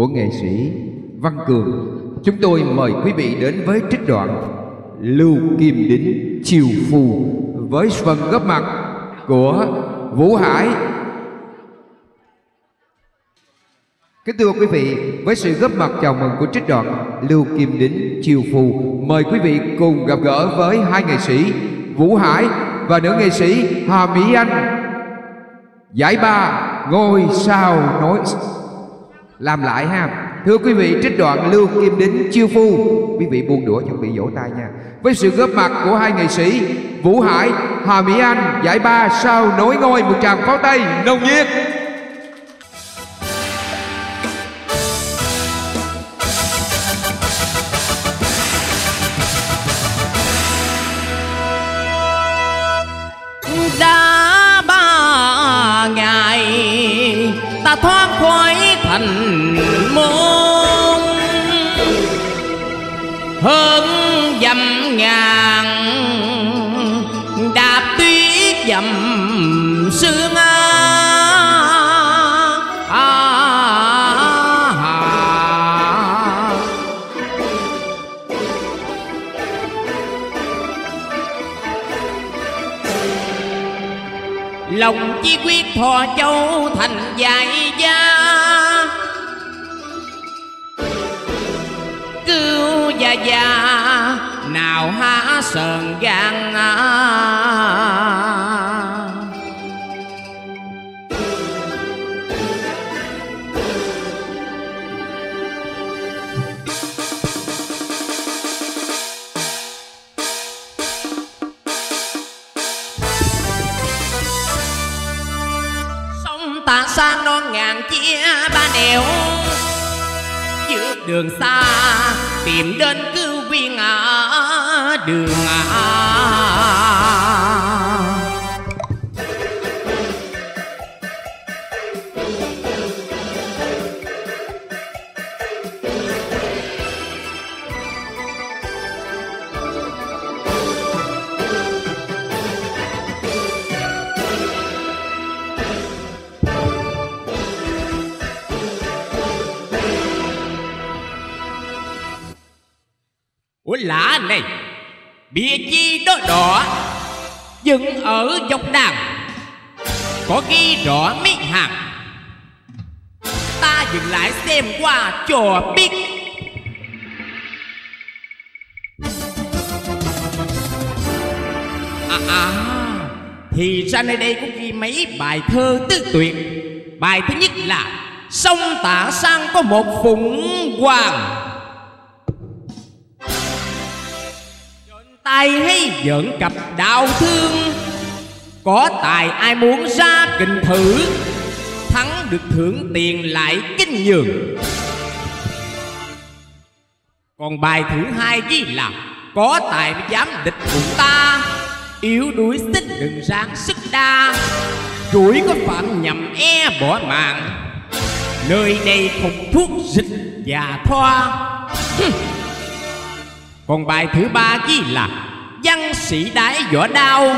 của nghệ sĩ Văn Cường, chúng tôi mời quý vị đến với trích đoạn Lưu Kim Đính Chiều Phù với phần góp mặt của Vũ Hải. Kính thưa quý vị, với sự góp mặt chào mừng của trích đoạn Lưu Kim Đính Chiều Phù, mời quý vị cùng gặp gỡ với hai nghệ sĩ Vũ Hải và nữ nghệ sĩ Hà Mỹ Anh. Giải ba ngôi sao nói làm lại ha. Thưa quý vị, trích đoạn Lưu Kim Đính Chiêu Phu, quý vị buông đũa chuẩn bị vỗ tay nha, với sự góp mặt của hai nghệ sĩ Vũ Hải, Hà Mỹ Anh. Giải ba sao nối ngôi, một tràng pháo tay nồng nhiệt. Đã ba ngày ta thoát khỏi thành môn, hơn dặm ngàn đạp tuyết dầm sương hà. Lòng chi quyết thò châu thành dài gia, cứu gia gia nào há sờn gan. Sông ta sang non ngàn chia ba nẻo, giữa đường xa tìm đến cứu viên ở đường lạ này. Bia chi đó đỏ dựng ở dọc đàn, có ghi rõ mấy hàng. Ta dừng lại xem qua cho biết. Thì ra nơi đây cũng ghi mấy bài thơ tứ tuyệt. Bài thứ nhất là sông Tả Sang có một phụng hoàng, ai hay giỡn cặp đau thương. Có tài ai muốn ra kình thử, thắng được thưởng tiền lại kinh nhường. Còn bài thứ hai ghi là có tài mới dám địch cùng ta, yếu đuối xích đừng ráng sức đa, rủi có phạm nhầm e bỏ mạng, nơi đây không thuốc dịch và thoa. Còn bài thứ ba ghi là văn sĩ đái võ đao,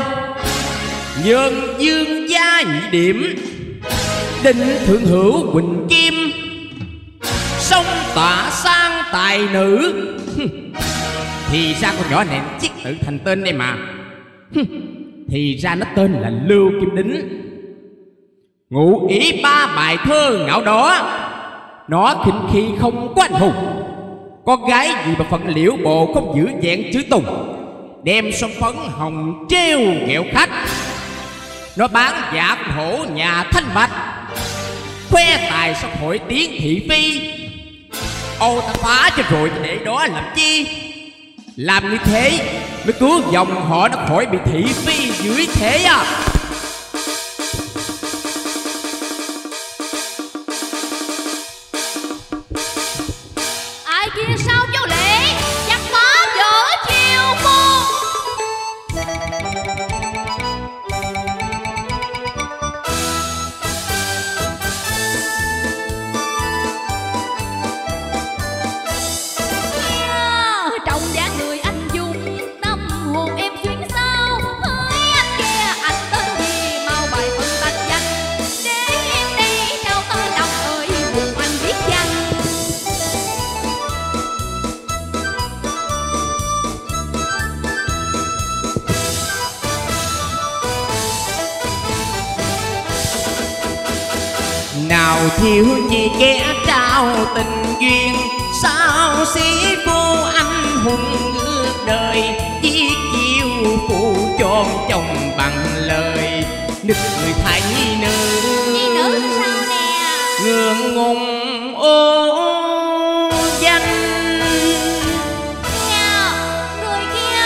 nhân dương gia nhị điểm, định thượng hữu quỳnh kim, sông Tả Sang tài nữ. Thì ra con nhỏ này chiếc tự thành tên đây mà. Thì ra nó tên là Lưu Kim Đính. Ngụ ý ba bài thơ ngạo đó, nó khinh khi không có anh hùng. Con gái gì mà phận liễu bộ không giữ vẹn chữ tùng, đem son phấn hồng treo ghẹo khách. Nó bán giả con hổ nhà Thanh Bạch, khoe tài sao hội tiếng thị phi. Ô ta phá cho rồi để đó làm chi, làm như thế mới cứu dòng họ nó khỏi bị thị phi dưới thế à. Người anh dùng tâm hồn em chuyến sao, hỡi anh kia anh tới nào thiếu gì kẻ trao tình duyên, sao xí cô anh hùng ngược đời, chỉ chiêu phụ cho chồng bằng lời. Nước người thấy nữ ngượng ngùng ô danh. Nha, người kia,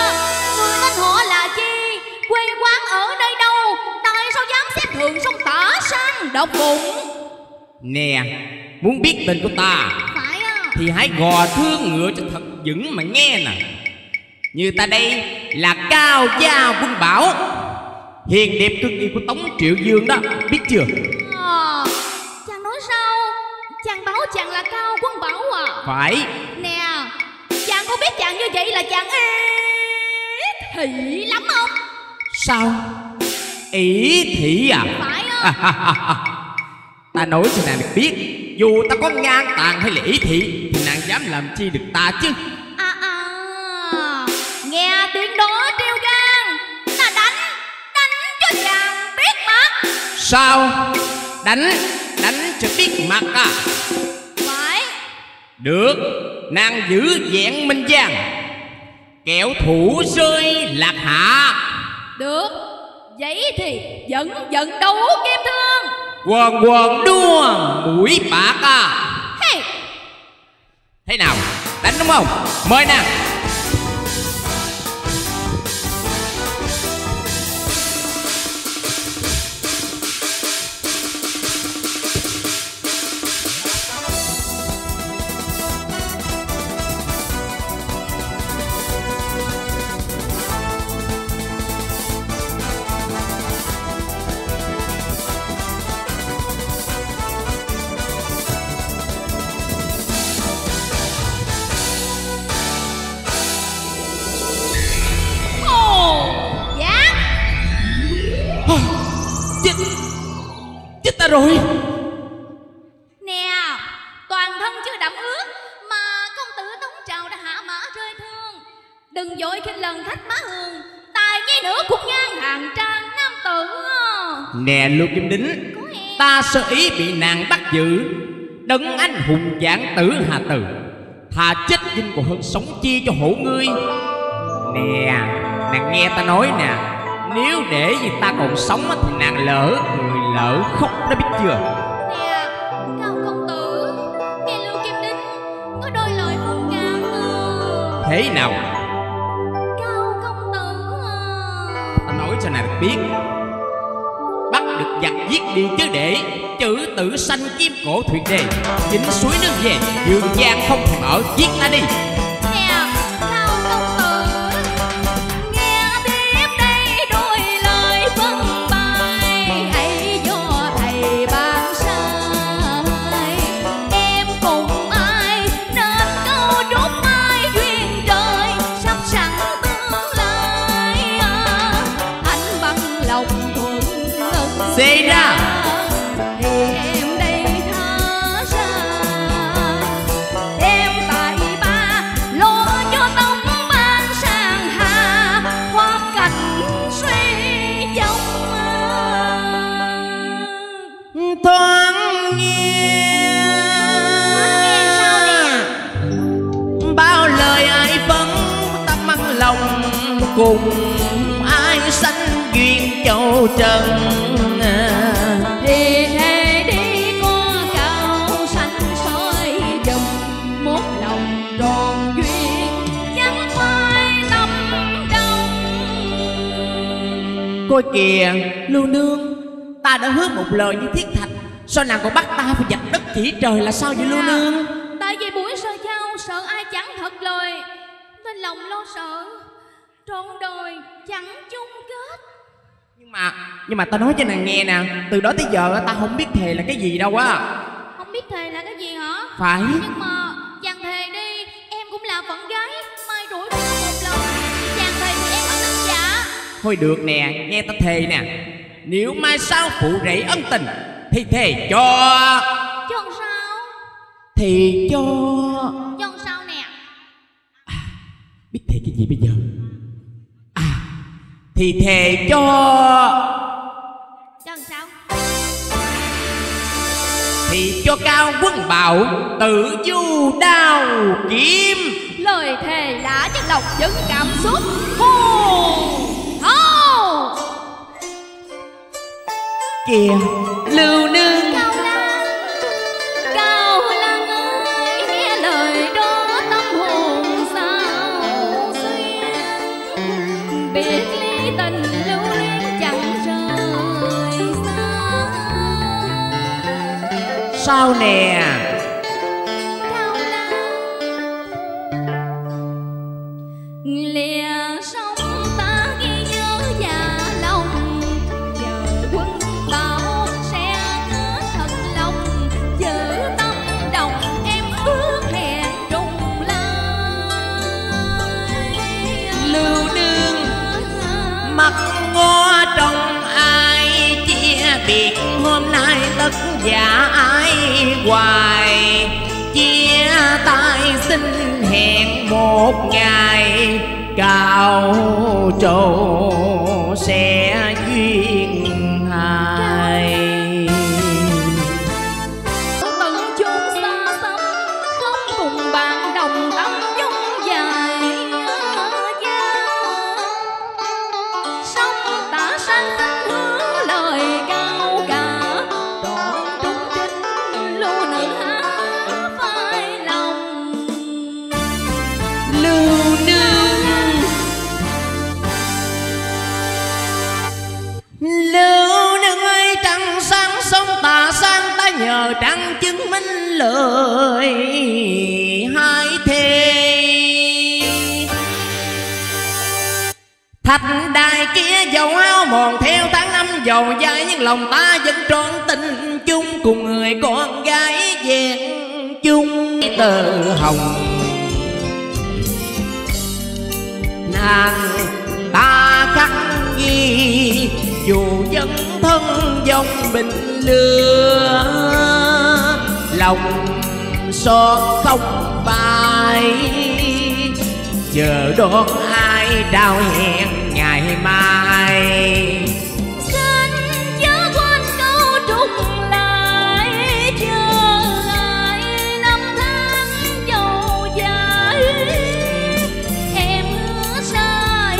người tên họ là chi, quê quán ở đây đâu, tại sao dám xếp thượng sông tả sang độc bụng? Nè, muốn biết tên của ta phải à, thì hãy gò thương ngựa cho thật vững mà nghe nè. Như ta đây là Cao Gia Quân Bảo, hiền đẹp cưng yêu của Tống Triệu Dương đó, biết chưa? Chàng nói sao? Chàng báo chàng là Cao Quân Bảo à? Phải. Nè, chàng có biết chàng như vậy là chàng ỷ thị lắm không? Sao? Ỷ thị à? Phải không? Ta nói cho nàng được biết, dù ta có ngang tàn hay là ỷ thị thì nàng dám làm chi được ta chứ. Nghe tiếng đó trêu gan, ta đánh cho chàng biết mặt. Sao? Đánh cho biết mặt à? Phải. Được, nàng giữ vẹn minh giang, kẻo thủ rơi lạc hạ. Được, vậy thì vẫn đấu kim thương. Quần đua mũi bạc à? Hey. Thế nào, đánh đúng không? Mời nè. Rồi. Nè, toàn thân chưa đậm ướt mà công tử Tống Trào đã hạ mã rơi thương. Đừng vội khinh lần thách má hường, tài nhi nữ cũng ngang hàng trang nam tử. Nè Lưu Kim Đính, ta sơ ý bị nàng bắt giữ, đấng anh hùng giảng tử hà từ, thà chết dinh còn hơn sống chia cho hổ ngươi. Nè, nàng nghe ta nói nè, nếu để gì ta còn sống thì nàng lỡ người lỡ khóc đã biết chưa? Nè, Cao công tử, nghe Lưu Kim Đính có đôi lời phong cao. Thế nào? Cao công tử à, ta nói cho nàng biết, bắt được giặc giết đi chứ để chữ tử sanh kim cổ thuyền đề, chính suối nước về dương gian không thèm ở, giết ta đi. Cùng ai sanh duyên châu trần thì hãy đi có cao sanh soi dùm, một lòng tròn duyên chẳng phải tâm đông. Coi kìa Lưu nương, ta đã hứa một lời như thiết thạch, sao nàng còn bắt ta phải giặt đất chỉ trời là sao vậy Lưu nương? Tại vì buổi sơ giao sợ ai chẳng thật lời, nên lòng lo sợ trọn đời chẳng chung kết. Nhưng mà ta nói cho nàng nghe nè, từ đó tới giờ ta không biết thề là cái gì đâu á. Không biết thề là cái gì hả? Phải. Nhưng mà chàng thề đi, em cũng là phận gái, mai rủi cũng một lần, chàng thề thì em có tin dạ? Thôi được nè, nghe ta thề nè, nếu mai sau phụ rể ân tình thì thề cho. Cho sao? Thì cho. Cho sao nè? Biết thề cái gì bây giờ? Thì thề cho. Cho làm sao? thì cho cao quân bạo tự du đao kiếm. Lời thề đã chất độc dẫn cảm xúc. Kìa Lưu Nương, Cao Lan ơi, nghe lời đó tâm hồn sao xuyên, biết lý tình lưu luyến chẳng rời xa. Sao nè Cao Lan, lìa sông ta ghi nhớ nhà lòng, giờ quân bảo sẽ cứ thật lòng, giữ tâm đồng em ước hẹn trùng lai. Lưu Nương mặt ngó trong ai chia biệt, hôm nay tất giả ai hoài chia tay, xin hẹn một ngày cao trầu sẽ duyên hài. Tận chốn xa xăm không cùng bạn đồng tâm dung dài, sông tả sang tính hướng lời cao cả, đoạn trung trinh lưu nữ há phai lòng. Lưu Nương, Lưu Nương ơi, trăng sáng sông tà sang ta nhờ trăng chứng minh lời hai thề. Thạch đài kia dầu hao mòn theo tháng năm dầu dai, nhưng lòng ta vẫn trọn tình chung cùng người con gái vẹn chung tờ hồng. Nàng ta khắc ghi dù dân thân dòng bình lừa, lòng xót không phai chờ đón ai đau hẹn ngày mai. Xin chớ quên câu trùng lại, chờ lại năm tháng dầu dài, em hứa sai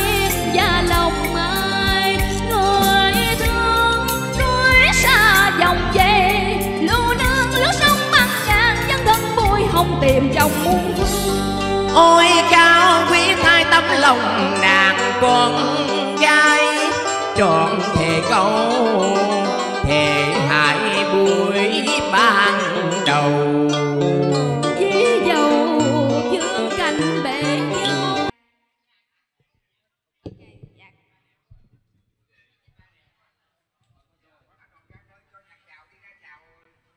và lòng ai người thương núi xa dòng về. Lưu Nương lướt sóng băng ngàn chân thân bụi hồng tìm chồng muôn phương. Ôi cao quý thay tấm lòng nàng con gái, trọn thề câu thề hại buổi ban đầu. Dế dầu chưa cành bể nhau.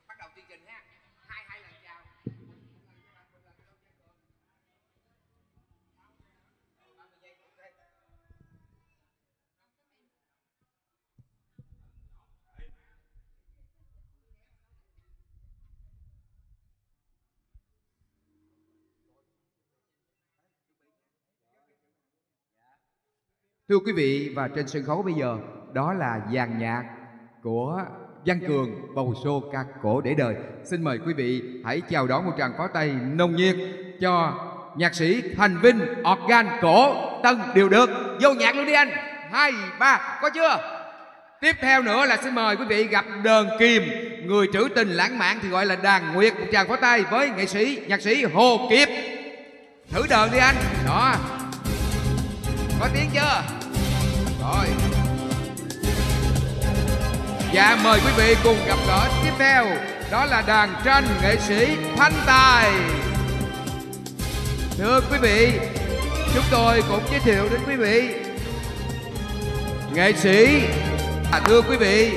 Bắt đầu chương trình ha. Hai lần chào. Thưa quý vị, và trên sân khấu bây giờ đó là dàn nhạc của Văn Cường, bầu show Ca Cổ Để Đời. Xin mời quý vị hãy chào đón một tràng pháo tay nồng nhiệt cho nhạc sĩ Thành Vinh, organ cổ tân đều được. Vô nhạc luôn đi anh, 2, 3, có chưa? Tiếp theo nữa là xin mời quý vị gặp Đờn Kìm, người trữ tình lãng mạn thì gọi là đàn nguyệt. Một tràng pháo tay với nghệ sĩ nhạc sĩ Hồ Kiếp. Thử đờn đi anh, đó, có tiếng chưa? Rồi. Dạ mời quý vị cùng gặp gỡ tiếp theo, đó là đàn tranh nghệ sĩ Thanh Tài. Thưa quý vị, chúng tôi cũng giới thiệu đến quý vị nghệ sĩ. Thưa quý vị,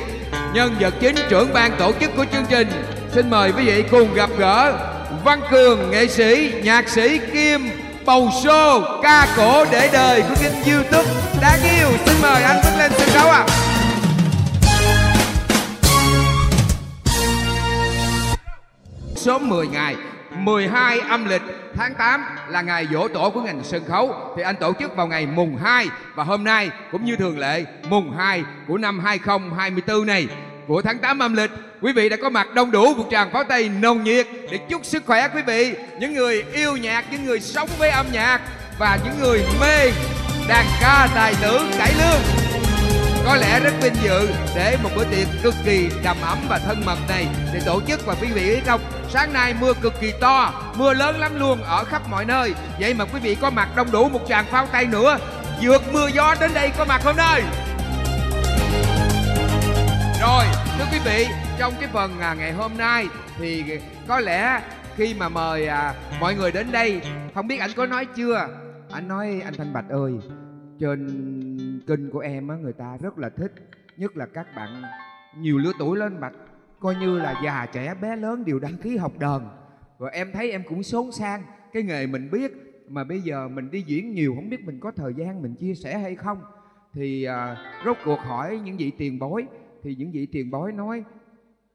nhân vật chính trưởng ban tổ chức của chương trình, xin mời quý vị cùng gặp gỡ Văn Cường, nghệ sĩ, nhạc sĩ Kim Bầu show Ca Cổ Để Đời của kênh YouTube đáng yêu. Xin mời anh bước lên sân khấu ạ. Số 10 ngày 12 âm lịch tháng 8 là ngày giỗ tổ của ngành sân khấu, thì anh tổ chức vào ngày mùng 2. Và hôm nay cũng như thường lệ, mùng 2 của năm 2024 này, của tháng 8 âm lịch, Quý vị đã có mặt đông đủ một tràng pháo tay nồng nhiệt để chúc sức khỏe quý vị, những người yêu nhạc, những người sống với âm nhạc và những người mê đàn ca tài tử cải lương. Có lẽ rất vinh dự để một bữa tiệc cực kỳ đầm ấm và thân mật này để tổ chức. Và quý vị biết không, sáng nay mưa cực kỳ to, mưa lớn lắm luôn ở khắp mọi nơi. Vậy mà quý vị có mặt đông đủ một tràng pháo tay nữa, vượt mưa gió đến đây có mặt hôm nay. Rồi, thưa quý vị, trong cái phần ngày hôm nay thì có lẽ khi mà mời mọi người đến đây, không biết anh có nói chưa? Anh nói anh Thanh Bạch ơi, trên kênh của em á, người ta rất là thích, nhất là các bạn nhiều lứa tuổi lên Bạch, coi như là già trẻ bé lớn đều đăng ký học đờn. Rồi em thấy em cũng xốn sang cái nghề mình biết, mà bây giờ mình đi diễn nhiều, không biết mình có thời gian mình chia sẻ hay không. Thì rốt cuộc hỏi những vị tiền bối, thì những vị tiền bối nói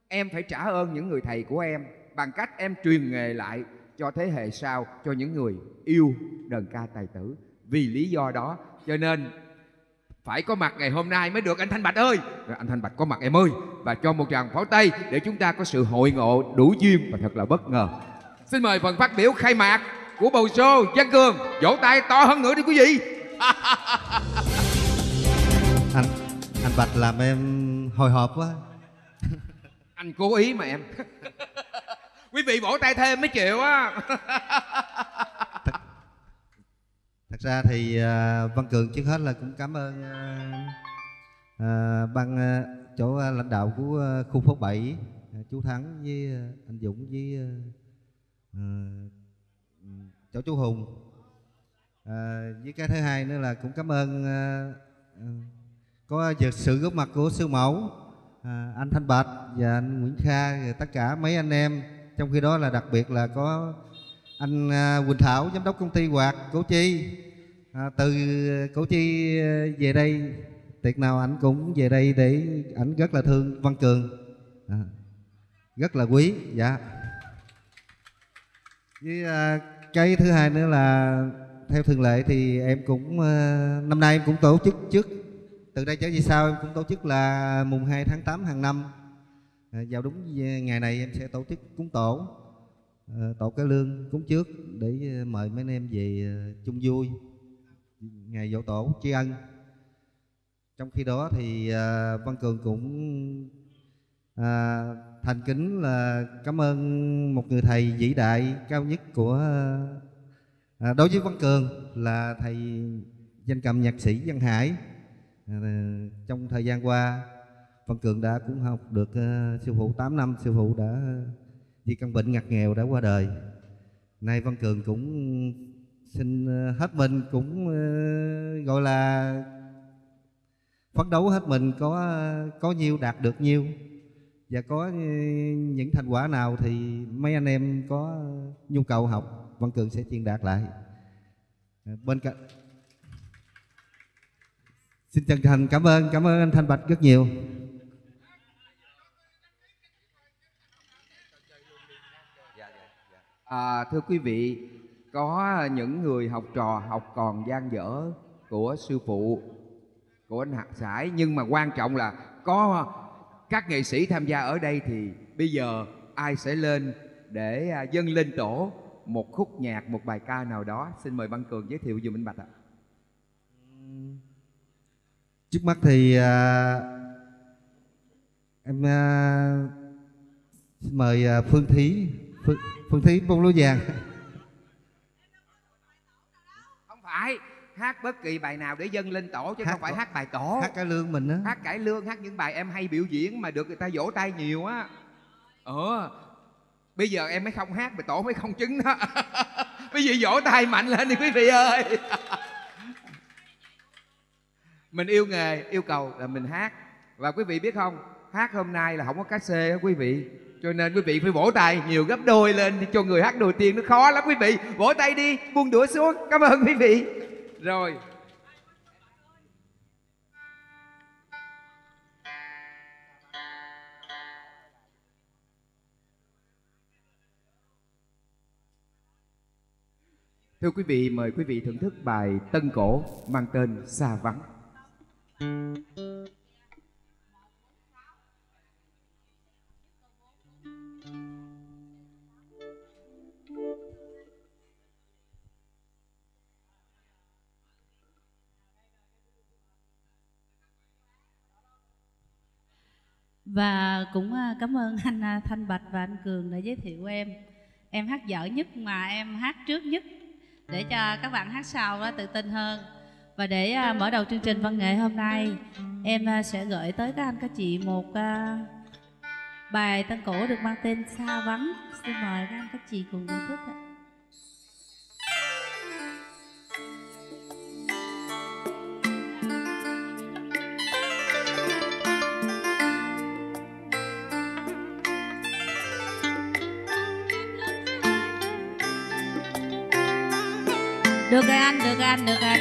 em phải trả ơn những người thầy của em bằng cách em truyền nghề lại cho thế hệ sau, cho những người yêu đờn ca tài tử. Vì lý do đó cho nên phải có mặt ngày hôm nay mới được anh Thanh Bạch ơi. Rồi, anh Thanh Bạch có mặt em ơi, và cho một tràng pháo tay để chúng ta có sự hội ngộ đủ duyên và thật là bất ngờ. Xin mời phần phát biểu khai mạc của bầu show Văn Cường. Vỗ tay to hơn nữa đi quý vị. Anh Bạch làm em hồi hộp quá. Anh cố ý mà em. Quý vị vỗ tay thêm mới chịu á. Thật ra thì Văn Cường trước hết là cũng cảm ơn ban chỗ lãnh đạo của khu phố 7, chú Thắng với anh Dũng với chỗ chú Hùng. Với cái thứ hai nữa là cũng cảm ơn có sự góp mặt của siêu mẫu anh Thanh Bạch và anh Nguyễn Kha và tất cả mấy anh em. Trong khi đó là đặc biệt là có anh Quỳnh Thảo, giám đốc công ty Hoạt Cổ Chi. Từ Cổ Chi về đây, tiệc nào ảnh cũng về đây để ảnh rất là thương Văn Cường, rất là quý. Dạ. Với cái thứ hai nữa là theo thường lệ thì em cũng năm nay em cũng tổ chức trước, từ đây trở về sau em cũng tổ chức là mùng 2 tháng 8 hàng năm. Vào đúng ngày này em sẽ tổ chức cúng tổ, tổ cái lương cúng trước để mời mấy anh em về chung vui ngày dỗ tổ tri ân. Trong khi đó thì Văn Cường cũng thành kính là cảm ơn một người thầy vĩ đại cao nhất của đối với Văn Cường là thầy danh cầm nhạc sĩ Văn Hải. Trong thời gian qua Văn Cường đã cũng học được sư phụ 8 năm. Sư phụ đã vì căn bệnh ngặt nghèo đã qua đời. Nay Văn Cường cũng xin hết mình, cũng gọi là phấn đấu hết mình, có nhiêu đạt được nhiêu, và có những thành quả nào thì mấy anh em có nhu cầu học Văn Cường sẽ truyền đạt lại. Bên cạnh xin chân thành cảm ơn anh Thanh Bạch rất nhiều. Thưa quý vị, có những người học trò học còn dang dở của sư phụ, của anh Hạc Sải, nhưng mà quan trọng là có các nghệ sĩ tham gia ở đây thì bây giờ ai sẽ lên để dâng lên tổ một khúc nhạc, một bài ca nào đó. Xin mời Văn Cường giới thiệu dùm anh Bạch ạ. Trước mắt thì em xin mời Phương Thí. Phương Thí bông lúa vàng. Không phải hát bất kỳ bài nào để dâng lên tổ chứ, hát không phải hát bài tổ, hát cải lương mình á, hát cải lương, hát những bài em hay biểu diễn mà được người ta vỗ tay nhiều á. Bây giờ em mới không hát bài tổ mới không chứng đó. Quý vị vỗ tay mạnh lên đi quý vị ơi. Mình yêu nghề, yêu cầu là mình hát. Và quý vị biết không, hát hôm nay là không có cá xê đó quý vị, cho nên quý vị phải vỗ tay nhiều gấp đôi lên cho người hát đầu tiên, nó khó lắm quý vị. Vỗ tay đi, buông đũa xuống. Cảm ơn quý vị. Rồi. Thưa quý vị, mời quý vị thưởng thức bài tân cổ mang tên Sa Vắng. Và cũng cảm ơn anh Thanh Bạch và anh Cường đã giới thiệu em. Em hát dở nhất mà em hát trước nhất, để cho các bạn hát sau đó tự tin hơn. Và để mở đầu chương trình văn nghệ hôm nay, em sẽ gửi tới các anh các chị một bài tân cổ được mang tên Sa Vắng. Xin mời các anh các chị cùng thưởng thức ạ. Được rồi anh, được rồi anh, được rồi anh.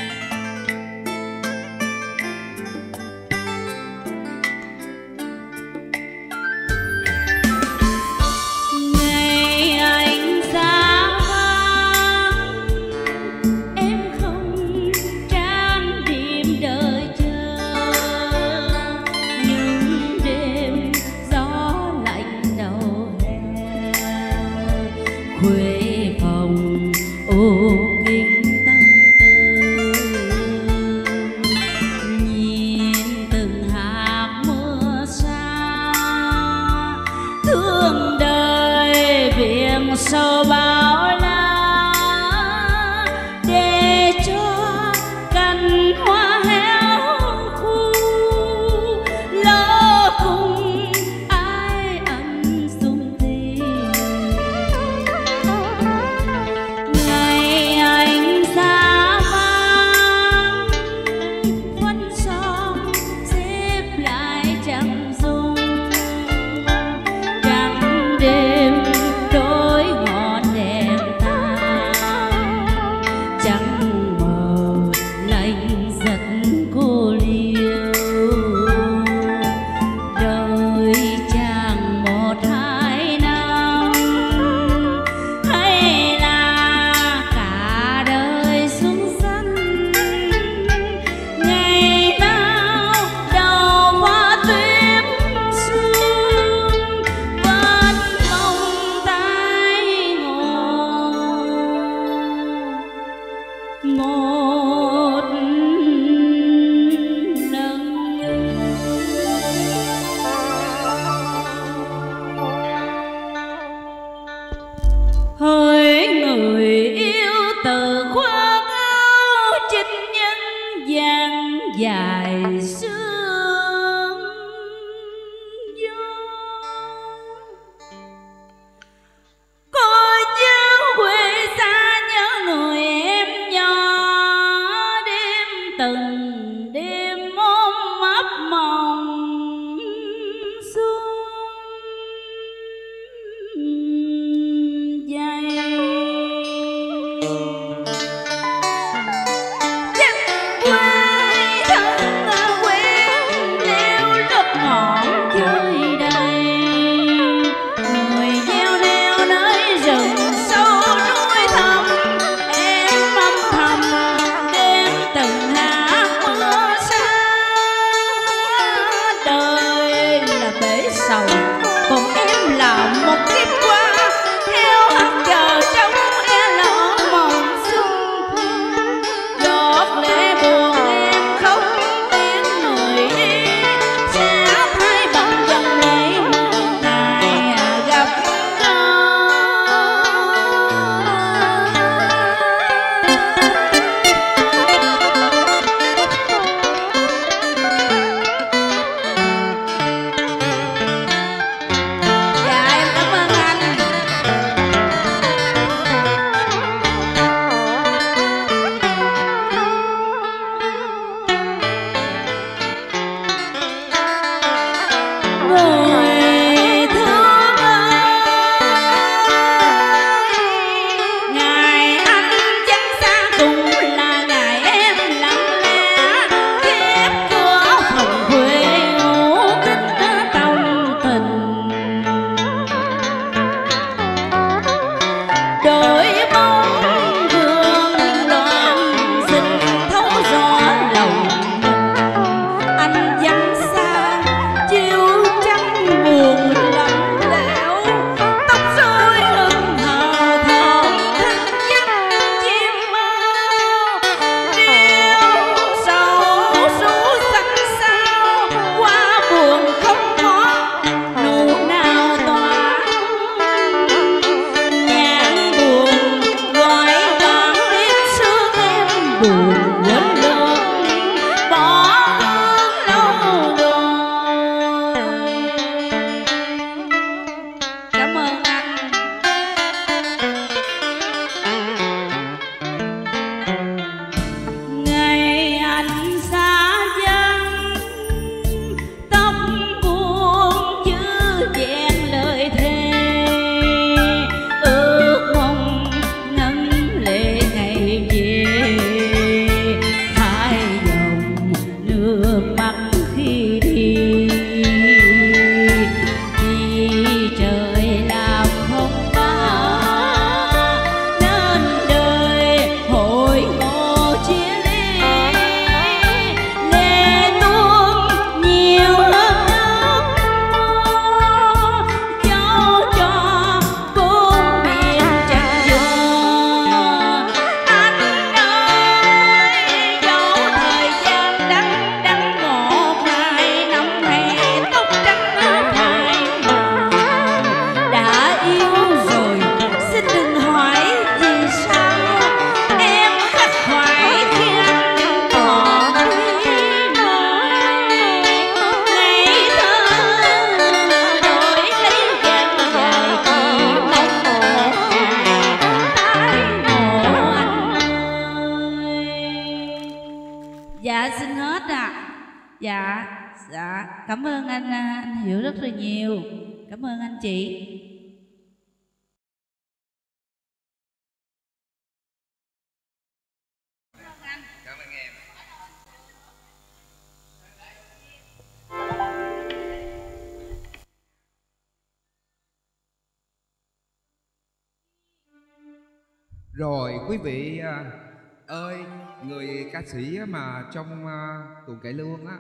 Rồi quý vị ơi, người ca sĩ mà trong tuồng cải lương á,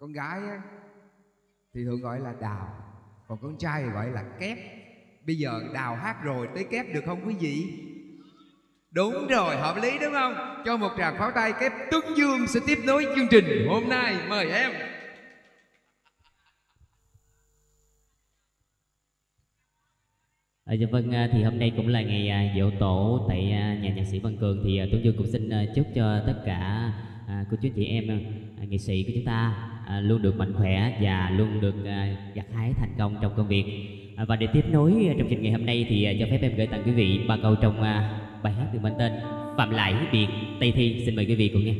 con gái á, thì thường gọi là Đào, còn con trai thì gọi là Kép. Bây giờ Đào hát rồi tới Kép được không quý vị? Đúng rồi, hợp lý đúng không? Cho một tràng pháo tay. Kép Tuấn Dương sẽ tiếp nối chương trình hôm nay, mời em. Dạ vâng, thì hôm nay cũng là ngày giỗ tổ tại nhà nhạc sĩ Văn Cường, thì Tuấn Dương cũng xin chúc cho tất cả cô chú chị em nghệ sĩ của chúng ta luôn được mạnh khỏe và luôn được gặt hái thành công trong công việc. Và để tiếp nối trong trình ngày hôm nay thì cho phép em gửi tặng quý vị ba câu trong bài hát được mang tên Phạm Lãi Biệt Tây Thi. Xin mời quý vị cùng nghe.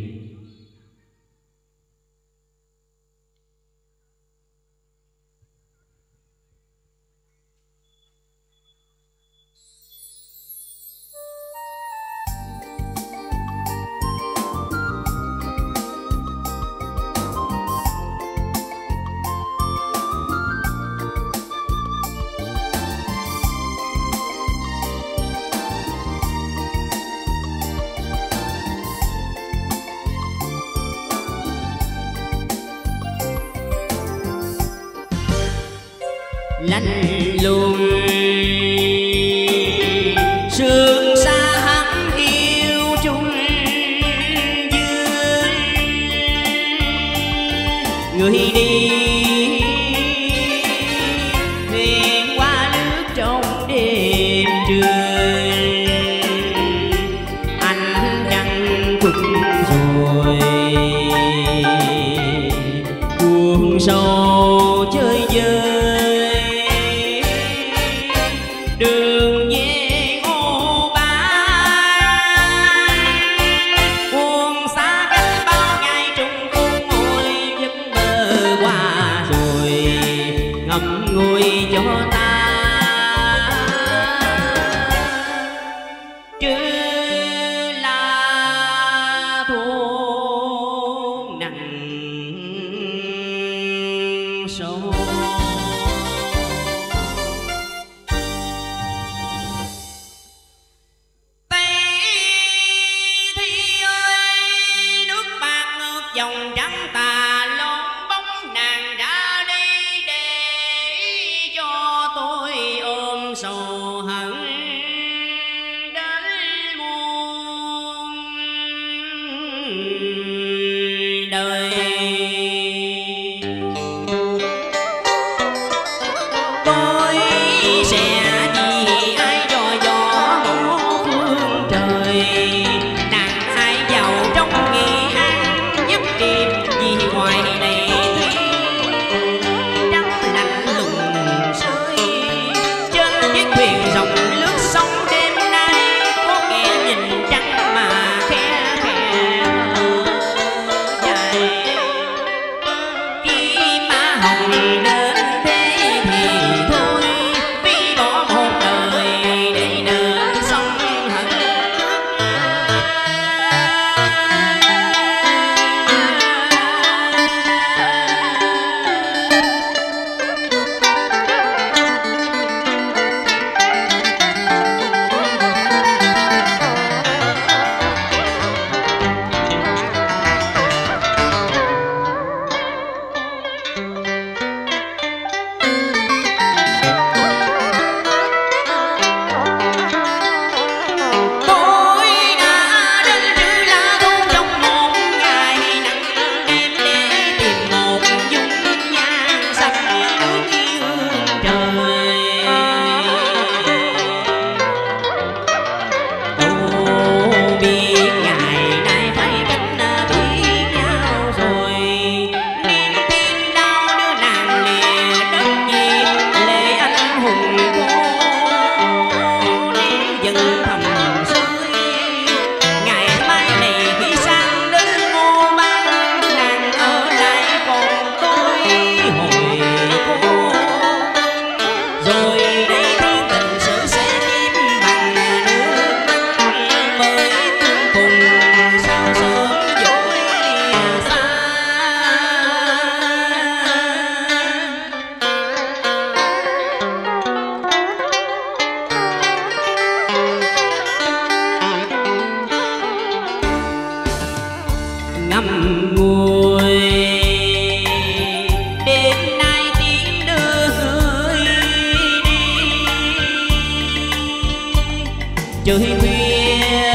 chơi khuya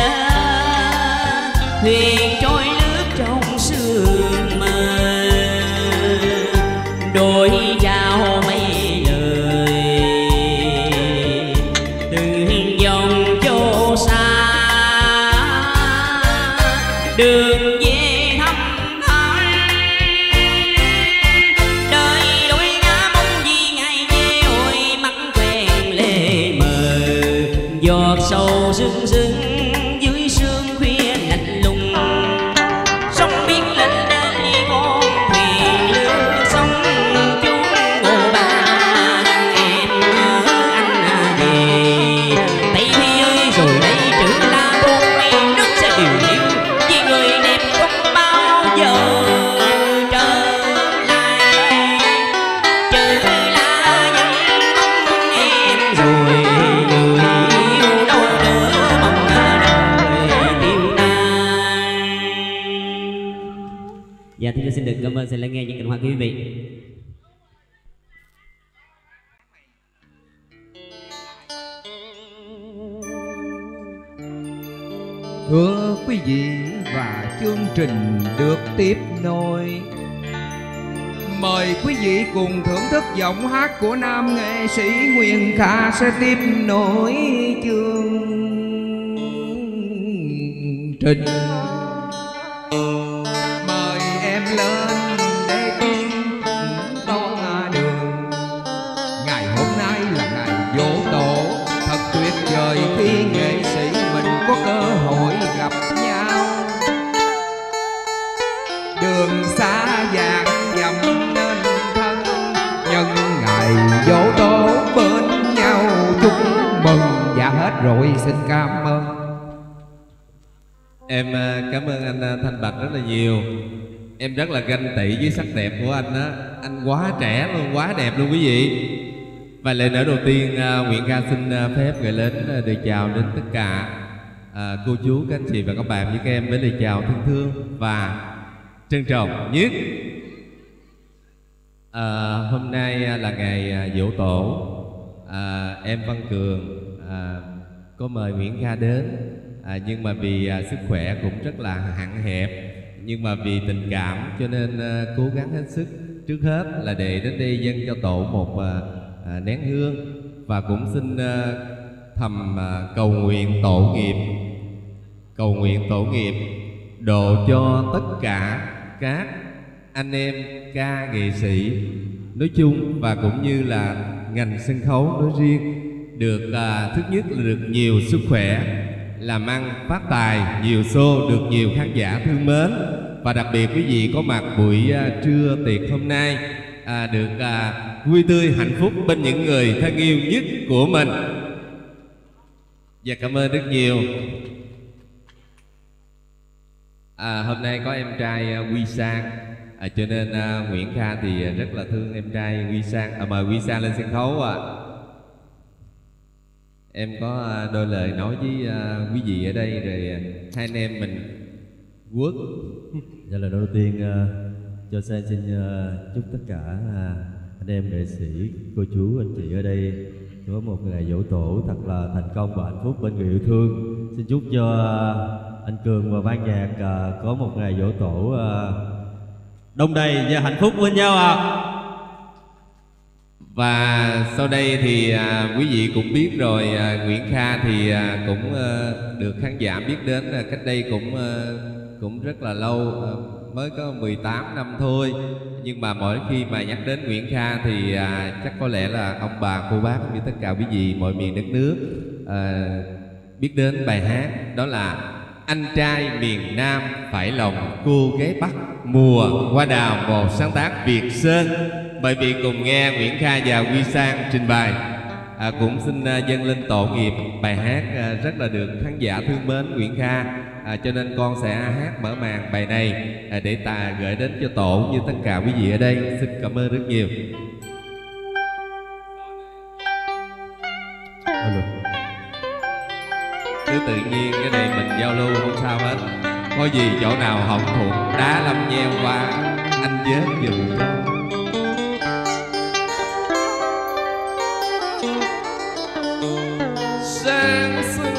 thuyền trôi nước trong sương mơ, đôi trao mấy lời từng dòng châu xa, đường về thăm anh đời đôi ngã bóng vi ngày về ôi mắt quen lệ mờ, giọt sầu rưng rưng dưới sương khuya lạnh lùng, sông biết lên đây con thuyền lướt sóng chung ngô ba em ở anh về Tây Thi ơi rồi đây chữ la thôn mây nước sẽ điều hiểu vì người đẹp không bao giờ trở lại, chữ la nhắn bóng em rồi người yêu đâu nữa mong đời tìm ta. Dạ thì xin được cảm ơn sẽ lắng nghe những cảnh hoa quý vị. Thưa quý vị và chương trình được tiếp nối, mời quý vị cùng thưởng thức giọng hát của nam nghệ sĩ Nguyễn Kha sẽ tiếp nối chương trình. Mời em lên để cùng con đường, ngày hôm nay là ngày giỗ tổ, thật tuyệt vời khi nghệ sĩ mình có cơ hội gặp nhau. Đường xa vàng dầm nên thân, nhân ngày giỗ tổ bên nhau chúc mừng. Dạ hết rồi, xin cảm ơn. Em cảm ơn anh Thanh Bạch rất là nhiều. Em rất là ganh tị với sắc đẹp của anh á. Anh quá trẻ luôn, quá đẹp luôn quý vị. Và lời nở đầu tiên Nguyễn Kha xin phép gửi đến lời chào đến tất cả cô chú, các anh chị và các bạn với các em với lời chào thân thương và trân trọng nhất. Hôm nay là ngày giỗ tổ, em Văn Cường có mời Nguyễn Kha đến, nhưng mà vì sức khỏe cũng rất là hạn hẹp, nhưng mà vì tình cảm cho nên cố gắng hết sức. Trước hết là để đến đây dâng cho tổ một nén hương, và cũng xin thầm cầu nguyện tổ nghiệp độ cho tất cả các anh em ca nghệ sĩ nói chung và cũng như là ngành sân khấu nói riêng được thứ nhất là được nhiều sức khỏe, làm ăn phát tài, nhiều show, được nhiều khán giả thương mến. Và đặc biệt quý vị có mặt buổi trưa tiệc hôm nay được vui tươi hạnh phúc bên những người thân yêu nhất của mình. Và cảm ơn rất nhiều. Hôm nay có em trai Quy Sang, cho nên Nguyễn Kha thì rất là thương em trai Quy Sang. Mời Quy Sang lên sân khấu ạ. Em có đôi lời nói với quý vị ở đây rồi hai anh em mình quất. Dạ, lời đầu tiên cho Sang xin chúc tất cả anh em nghệ sĩ, cô chú, anh chị ở đây có một ngày giỗ tổ thật là thành công và hạnh phúc bên người yêu thương. Xin chúc cho anh Cường và ban nhạc có một ngày giỗ tổ đông đầy và hạnh phúc bên nhau ạ. Và sau đây thì quý vị cũng biết rồi, Nguyễn Kha thì cũng được khán giả biết đến cách đây cũng rất là lâu, mới có 18 năm thôi. Nhưng mà mỗi khi mà nhắc đến Nguyễn Kha thì chắc có lẽ là ông bà, cô bác cũng như tất cả quý vị mọi miền đất nước biết đến bài hát đó là Anh Trai Miền Nam Phải Lòng Cô Gái Bắc Mùa Hoa Đào, một sáng tác Việt Sơn. Bởi vì cùng nghe Nguyễn Kha và Quy Sang trình bày. Cũng xin dâng lên tổ nghiệp bài hát rất là được khán giả thương mến Nguyễn Kha, cho nên con sẽ hát mở màn bài này để gửi đến cho tổ như tất cả quý vị ở đây. Xin cảm ơn rất nhiều. Cứ tự nhiên cái này mình giao lưu không sao hết, có gì chỗ nào hỏng thuộc đá lâm nheo qua anh vớt dùm cho. Sang xuân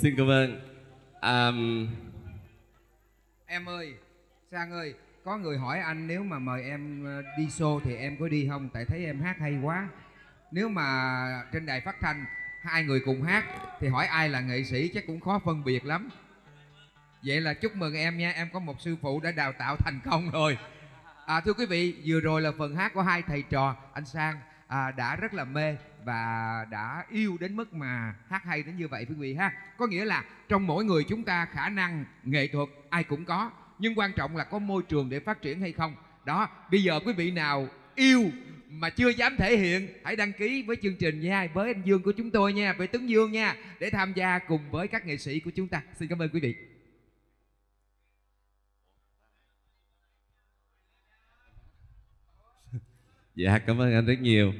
Xin cảm ơn. Em ơi, Sang ơi, có người hỏi anh nếu mà mời em đi show thì em có đi không? Tại thấy em hát hay quá. Nếu mà trên đài phát thanh hai người cùng hát thì hỏi ai là nghệ sĩ chắc cũng khó phân biệt lắm. Vậy là chúc mừng em nha, em có một sư phụ đã đào tạo thành công rồi. Thưa quý vị, vừa rồi là phần hát của hai thầy trò. Anh Sang đã rất là mê và đã yêu đến mức mà hát hay đến như vậy quý vị ha. Có nghĩa là trong mỗi người chúng ta khả năng nghệ thuật ai cũng có, nhưng quan trọng là có môi trường để phát triển hay không. Đó, bây giờ quý vị nào yêu mà chưa dám thể hiện, hãy đăng ký với chương trình nha, với anh Dương của chúng tôi nha, với Tuấn Dương nha, để tham gia cùng với các nghệ sĩ của chúng ta. Xin cảm ơn quý vị. Dạ, cảm ơn anh rất nhiều.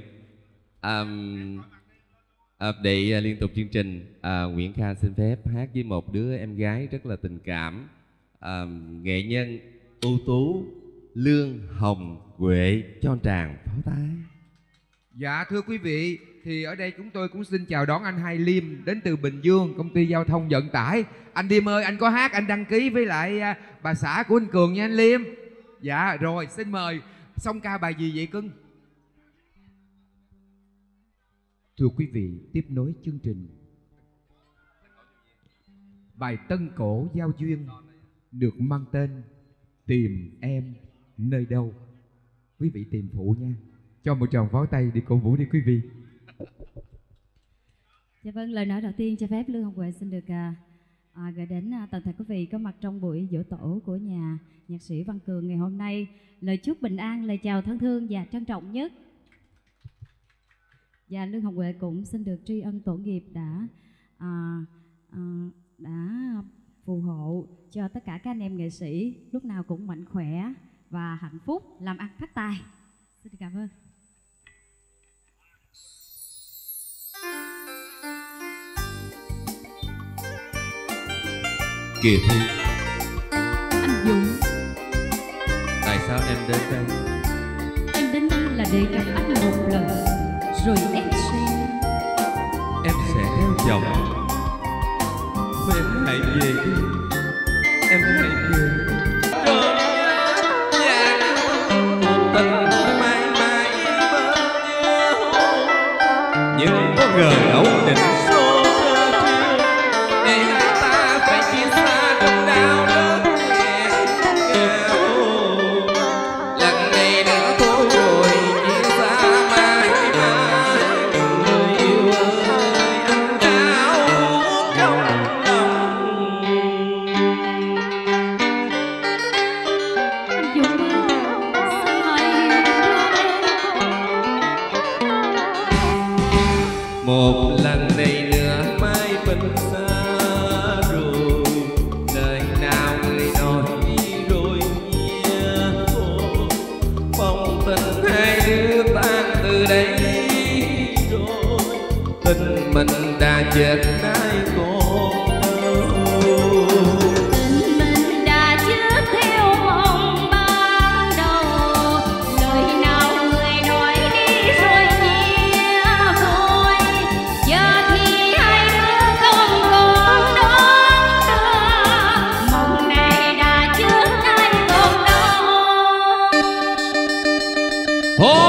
Để liên tục chương trình, Nguyễn Kha xin phép hát với một đứa em gái rất là tình cảm, nghệ nhân ưu tú Lương Hồng Huệ, cho tràng pháo tay. Dạ thưa quý vị, thì ở đây chúng tôi cũng xin chào đón anh Hai Liêm đến từ Bình Dương, công ty giao thông vận tải. Anh Liêm ơi, anh có hát, anh đăng ký với lại bà xã của anh Cường nha anh Liêm. Dạ rồi, xin mời. Xong ca bài gì vậy cưng? Thưa quý vị, tiếp nối chương trình bài Tân Cổ Giao Duyên được mang tên Tìm Em Nơi Đâu. Quý vị tìm phụ nha. Cho một tràng pháo tay để cổ vũ đi quý vị. Dạ vâng, lời nói đầu tiên cho phép Lương Hồng Huệ xin được gửi đến toàn thể quý vị có mặt trong buổi giỗ tổ của nhà nhạc sĩ Văn Cường ngày hôm nay. Lời chúc bình an, lời chào thân thương và trân trọng nhất. Và Lương Hồng Huệ cũng xin được tri ân tổ nghiệp đã phù hộ cho tất cả các anh em nghệ sĩ lúc nào cũng mạnh khỏe và hạnh phúc, làm ăn phát tài. Xin cảm ơn. Kỳ Thi, anh Dũng, tại sao em đến đây? Em đến đây là để gặp anh một lần, rồi em sẽ theo chồng. Em hãy về đi, em hãy về. Trời ơi, tình mãi mãi mơ nhớ, nhưng có ngờ đâu định. Chết nay còn đâu, tình mình đã chết theo mộng ban đầu. Lời nào người nói đi rồi nhé thôi, giờ thì ai cũng không còn đó. Mộng này đã chết nay còn đâu. Thôi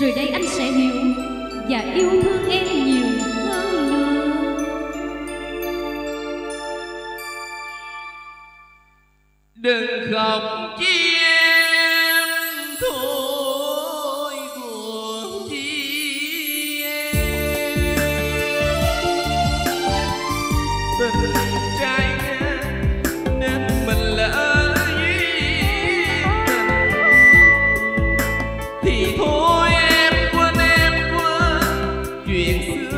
Rồi đây anh sẽ hiểu và yêu thương em nhiều hơn nữa. Đừng khóc chi em, thôi buồn chi em. Mình trai ngang nên mình lỡ duyên tình, thì thôi một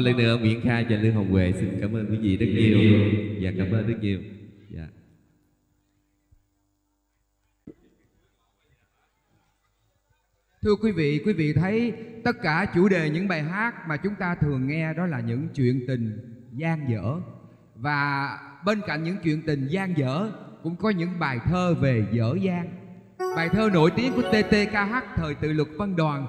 lần nữa Nguyễn Kha và Lương Hồng Huệ xin cảm ơn quý vị rất nhiều và cảm ơn rất nhiều. Dạ. Thưa quý vị thấy tất cả chủ đề những bài hát mà chúng ta thường nghe đó là những chuyện tình dang dở, và bên cạnh những chuyện tình dang dở cũng có những bài thơ về dở dang. Bài thơ nổi tiếng của TTKH thời tự lực văn đoàn,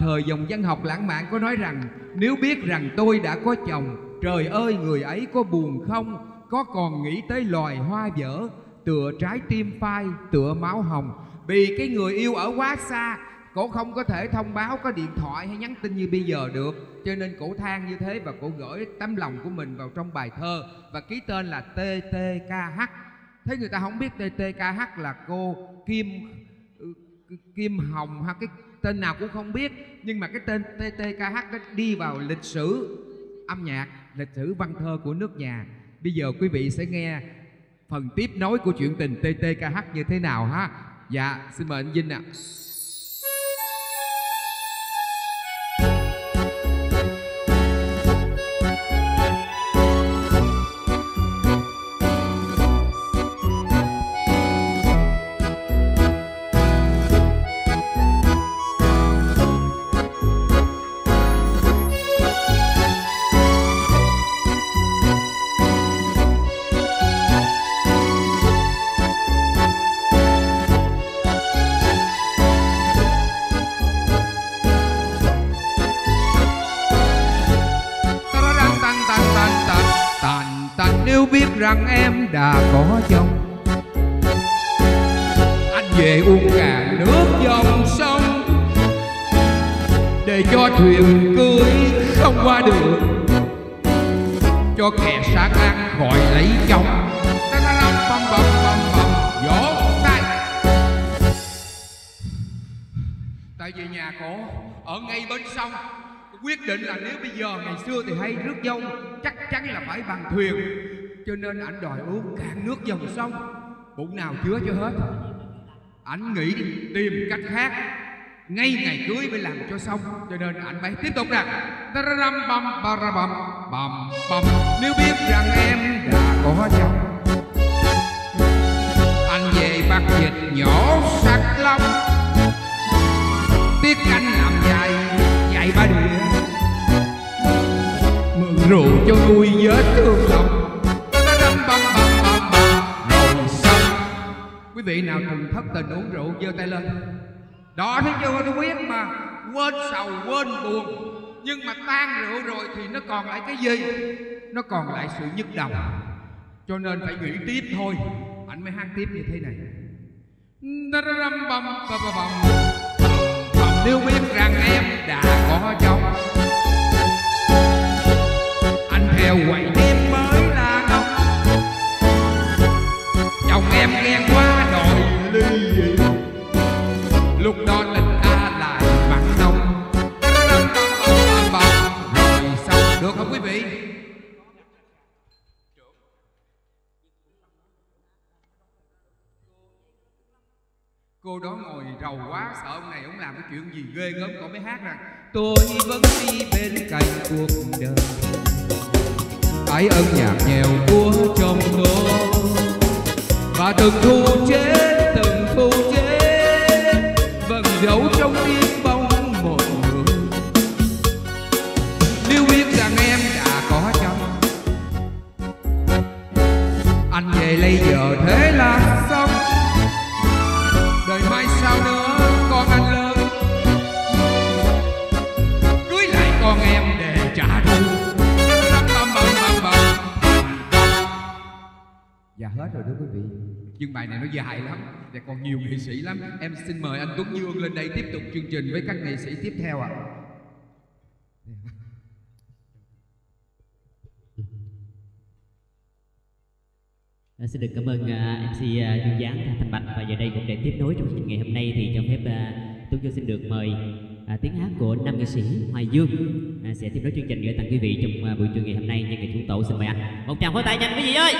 thời dòng văn học lãng mạn có nói rằng: nếu biết rằng tôi đã có chồng, trời ơi người ấy có buồn không, có còn nghĩ tới loài hoa vỡ, tựa trái tim phai, tựa máu hồng. Vì cái người yêu ở quá xa, cổ không có thể thông báo có điện thoại hay nhắn tin như bây giờ được, cho nên cổ than như thế và cổ gửi tấm lòng của mình vào trong bài thơ và ký tên là TTKH. Thế người ta không biết TTKH là cô Kim Hồng hay cái tên nào cũng không biết, nhưng mà cái tên TTKH nó đi vào lịch sử âm nhạc, lịch sử văn thơ của nước nhà. Bây giờ quý vị sẽ nghe phần tiếp nối của chuyện tình TTKH như thế nào ha. Dạ, xin mời anh Vinh ạ. rằng em đã có chồng. Anh về uống cạn nước dòng sông để cho thuyền cưới không qua được, cho kẻ sáng ăn khỏi lấy chồng. Vỗ tay. Tại vì nhà cổ ở ngay bên sông, quyết định là nếu bây giờ, ngày xưa thì hay rước dâu, chắc chắn là phải bằng thuyền, cho nên ảnh đòi uống cạn nước dòng sông, bụng nào chứa cho hết. Ảnh nghĩ tìm cách khác ngay ngày cưới mới làm cho xong, cho nên ảnh phải tiếp tục rằng nếu biết rằng em đã có chồng, anh về bắt vịt nhỏ sạc lông, tiếc anh làm dài dạy ba đĩa, mượn rượu cho tôi vết thương lòng. Rồi xong, quý vị nào từng thất tình uống rượu giơ tay lên. Đó, thấy chưa, tôi biết mà, quên sầu quên buồn. Nhưng mà tan rượu rồi thì nó còn lại cái gì? Nó còn lại sự nhức đầu, cho nên phải nghĩ tiếp thôi. Anh mới hát tiếp như thế này. Nếu biết rằng em đã có chồng, anh theo quậy đêm mới là ngốc, chồng em ghen quá đòi ly, lúc đó tình ta lại mặn nồng. Rồi xong, được không quý vị? Cô đó ngồi rầu quá, sợ ông này ông làm cái chuyện gì ghê gớm, cô mới hát rằng tôi vẫn đi bên cạnh cuộc đời, ái ân nhạt nhẽo của chồng tôi, và từng thu chết, từng thu chết vẫn giấu trong tim bóng một người. Nếu biết rằng em đã có chồng, anh về lấy vợ thế là xong, đời mai sau nữa con anh lớn, cưới lại con em để trả thù. Dạ hết rồi đó quý vị. Nhưng bài này nó dài lắm và còn nhiều nghệ sĩ lắm. Em xin mời anh Tuấn Dương lên đây tiếp tục chương trình với các nghệ sĩ tiếp theo ạ. Xin được cảm ơn MC Dương Giáng, Thanh Bạch. Và giờ đây cũng để tiếp nối trong chương trình ngày hôm nay thì cho phép Tuấn Dương xin được mời tiếng hát của nam nghệ sĩ Hoài Dương sẽ tiếp nối chương trình gửi tặng quý vị trong buổi trưa ngày hôm nay. Nhân ngày chúng tổ xin mời anh một tràng pháo tay nhanh quý vị ơi.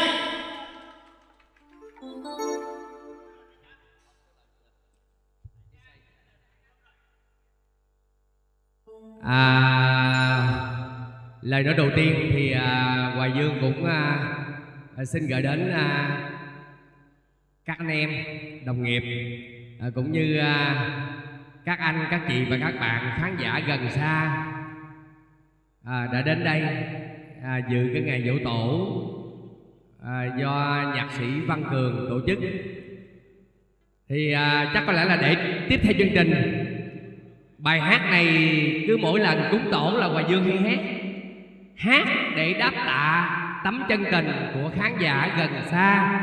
Lời nói đầu tiên thì Hoài Dương cũng xin gửi đến các anh em, đồng nghiệp, cũng như các anh, các chị và các bạn khán giả gần xa đã đến đây dự cái ngày giỗ tổ do nhạc sĩ Văn Cường tổ chức. Thì chắc có lẽ là để tiếp theo chương trình, bài hát này cứ mỗi lần cúng tổ là Hoài Dương hay hát để đáp tạ tấm chân tình của khán giả gần xa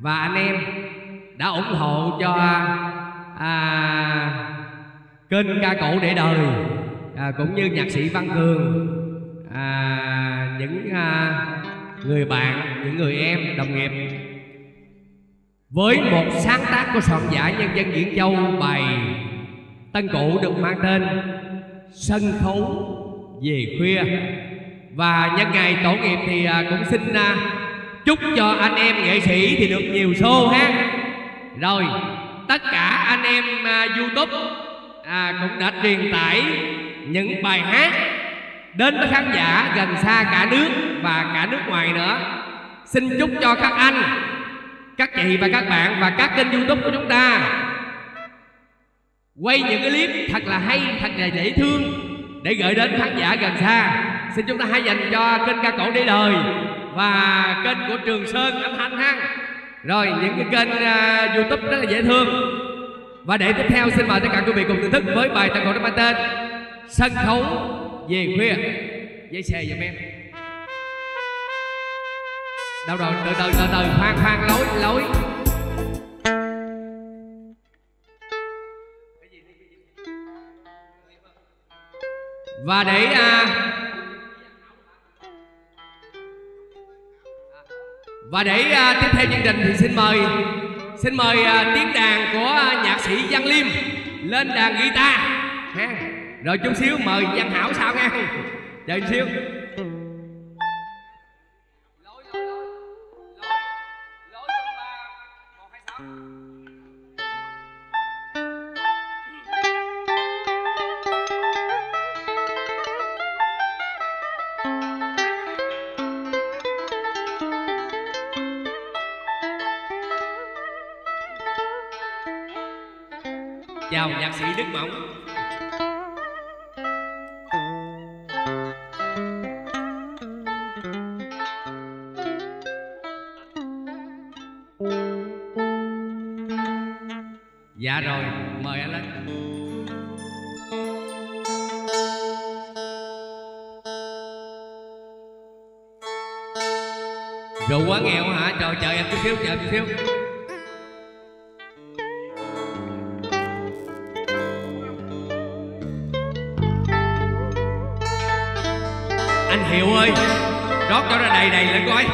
và anh em đã ủng hộ cho kênh Ca Cổ Để Đời, cũng như nhạc sĩ Văn Cường, những người bạn, những người em, đồng nghiệp, với một sáng tác của soạn giả nhân dân Diễn Châu, bài tân cụ được mang tên Sân Khấu Về Khuya. Và nhân ngày tổ nghiệp thì cũng xin chúc cho anh em nghệ sĩ thì được nhiều show ha. Rồi tất cả anh em YouTube cũng đã truyền tải những bài hát đến với khán giả gần xa cả nước và cả nước ngoài nữa. Xin chúc cho các anh, các chị và các bạn và các kênh YouTube của chúng ta quay những cái clip thật là hay, thật là dễ thương để gửi đến khán giả gần xa. Xin chúng ta hãy dành cho kênh Ca Cổ Để Đời và kênh của Trường Sơn Âm Thanh ha. Rồi những cái kênh YouTube rất là dễ thương. Và để tiếp theo xin mời tất cả quý vị cùng thưởng thức với bài tân cổ được mang tên Sân Khấu Về Khuya. Dây xề giùm em. Đâu rồi, từ từ, khoan, lối. Và để tiếp theo chương trình thì xin mời tiếng đàn của nhạc sĩ Văn Liêm lên đàn guitar ha. Rồi chút xíu mời Văn Hảo sao nghe. Chờ chút xíu. Chào nhạc sĩ Đức Mộng. Dạ rồi, mời anh lên. Rượu quá nghèo hả? Trời, trời em chút xíu, Anh Hiệu ơi, rót cho nó đầy lên coi.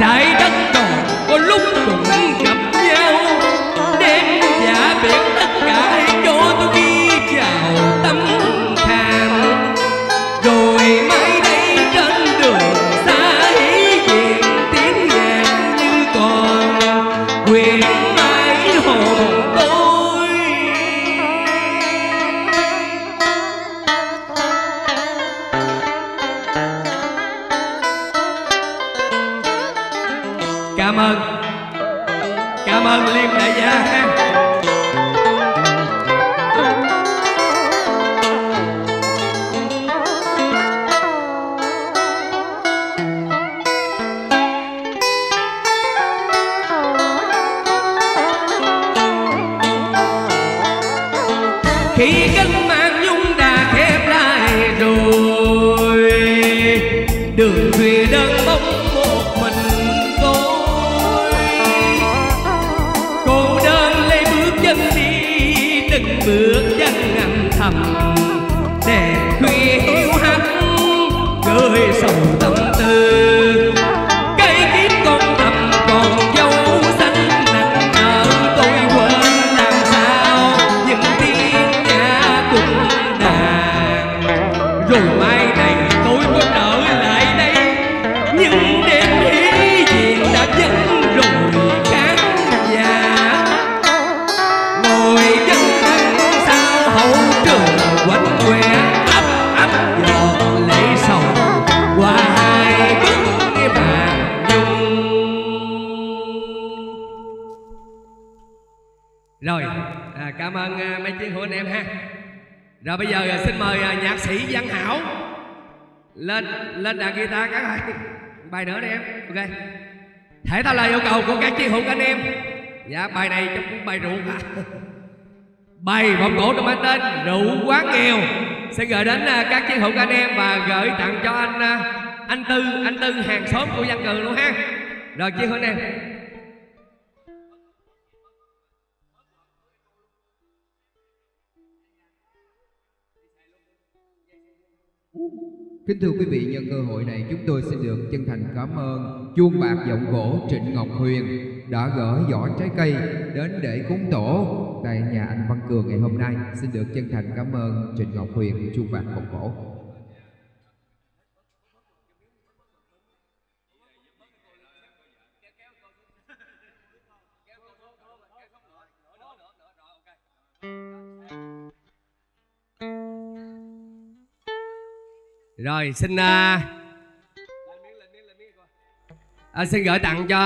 trái đất còn có lúc cũng gặp nhau, đêm giả biệt tất cả hãy cho tôi đi vào tâm khảm. Rồi mai đây trên đường xa hãy diện tiếng nhạc như còn quyền mãi hồn tôi. Cảm ơn Liêm đại gia ha. Khi cánh mang nhung đã khép lại rồi, đường về đơn bóng một mình bước chân ngăn thầm để khuya hiu hắt gửi sầu tâm tư. Cây kiếp con thầm còn dấu xanh nặng nở, tôi quên làm sao những tiếng nhà cùng đàn. Rồi mai này tôi có trở lại đây, nhưng đêm ý diện đã dần rồi khán giả ngồi chân quánh que ấp ấp giọt lệ sầu qua hai bức màn nhung. Rồi cảm ơn mấy chiến hữu anh em ha. Rồi bây giờ xin mời nhạc sĩ Văn Hảo lên đàn guitar các bạn bài nữa đi em. Ok, thể thao là yêu cầu của các chiến hữu anh em. Dạ bài này trong cũng bài ruột hả? Bài vọng cổ trong mang tên Rượu Quán Nghèo sẽ gửi đến các chiến hữu anh em và gửi tặng cho anh Tư hàng xóm của Văn Cường luôn ha. Rồi chiến hữu anh em. Kính thưa quý vị, nhân cơ hội này chúng tôi xin được chân thành cảm ơn chuông bạc vọng cổ Trịnh Ngọc Huyền đã gửi giỏ trái cây đến để cúng tổ tại nhà anh Văn Cường ngày hôm nay. Xin được chân thành cảm ơn Trịnh Ngọc Huyền, chuông bạc vọng cổ. Rồi xin gửi tặng cho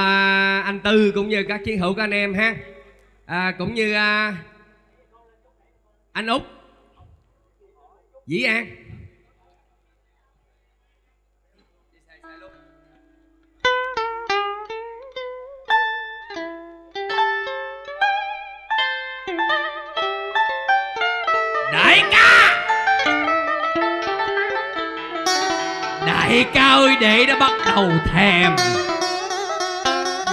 anh Tư cũng như các chiến hữu của anh em ha. Cũng như anh Út Dĩ An. Đại ca ơi, đệ đã bắt đầu thèm,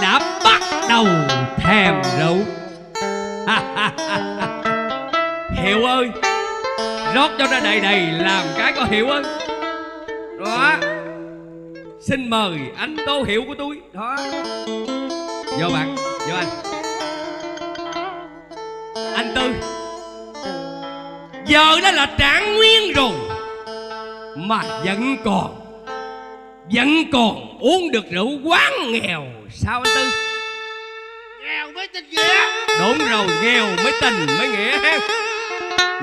đã bắt đầu thèm rượu. Hiệu ơi, rót cho nó đầy đầy làm cái có Hiệu ơi. Đó, xin mời anh Tô Hiệu của tôi. Đó, vô bạn, vô anh. Anh Tư, giờ đó là trạng nguyên rồi mà vẫn còn uống được rượu Quán Nghèo sao anh Tư? Nghèo mới tình nghĩa. Đúng rồi, nghèo mới tình mới nghĩa.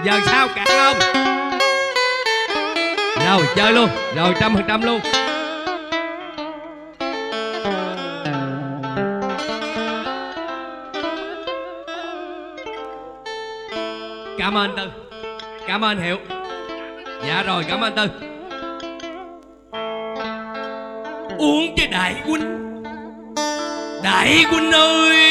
Giờ sao cạn không? Nào chơi luôn, rồi 100% luôn. Cảm ơn Tư, cảm ơn Hiệu. Dạ rồi, cảm ơn Tư. Uống cho đại huynh, đại huynh ơi,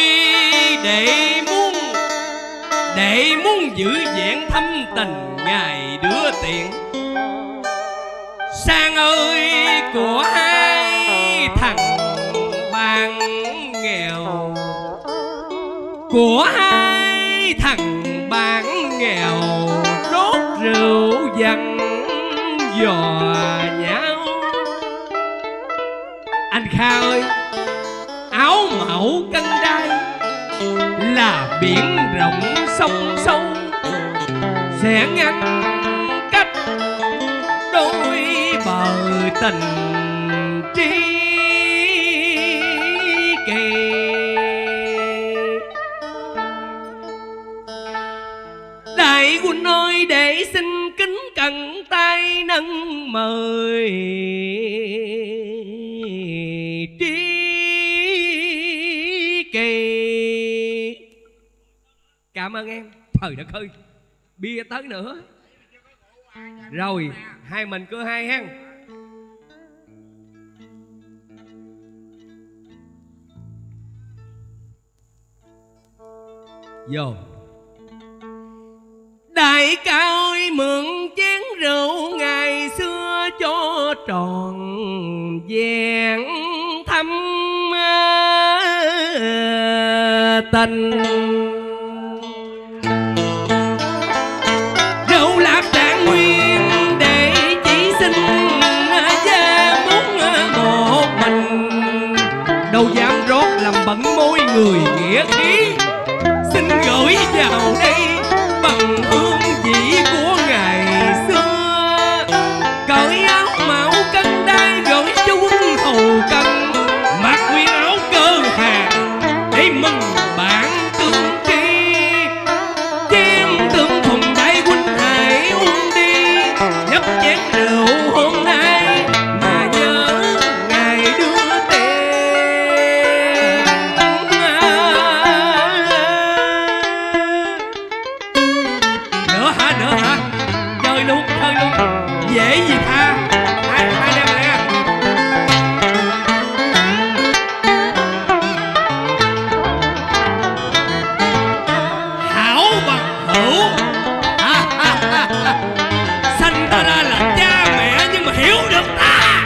để muốn giữ vẹn thâm tình ngày đứa tiện. Sang ơi của hai thằng bạn nghèo, của hai thằng bạn nghèo đốt rượu dằn dò nhau. Anh Kha ơi, áo mẫu cân đai là biển rộng sông sâu sẽ ngăn cách đôi bờ tình tri kỷ. Đại quân ơi, để xin kính cẩn tay nâng mời tri kỷ. Cảm ơn em. Trời đất ơi, bia tới nữa rồi, hai mình cứ hai hen. Vô. Đại ca ơi, mượn chén rượu ngày xưa cho tròn vẹn thăm tình. Rượu lạc trạng nguyên để chỉ xin gia muốn một mình. Đâu dám rót làm bẩn môi người nghĩa khí. Xin gửi vào đây bằng hương vị của ngày xưa. Cởi áo mão cân đai gửi cho quân hầu cân. Mặc nguyên áo cơ hà để mừng bản tương tri. Chém tương thùng đại quân Hải uống đi. Nhấp chén rượu hôm nay mà nhớ ngày đưa tiền. Nữa hả? Chơi luôn. Dễ gì tha. Hai đem nè. Hảo bằng hữu. Sanh ta ra là cha mẹ nhưng mà hiểu được ta.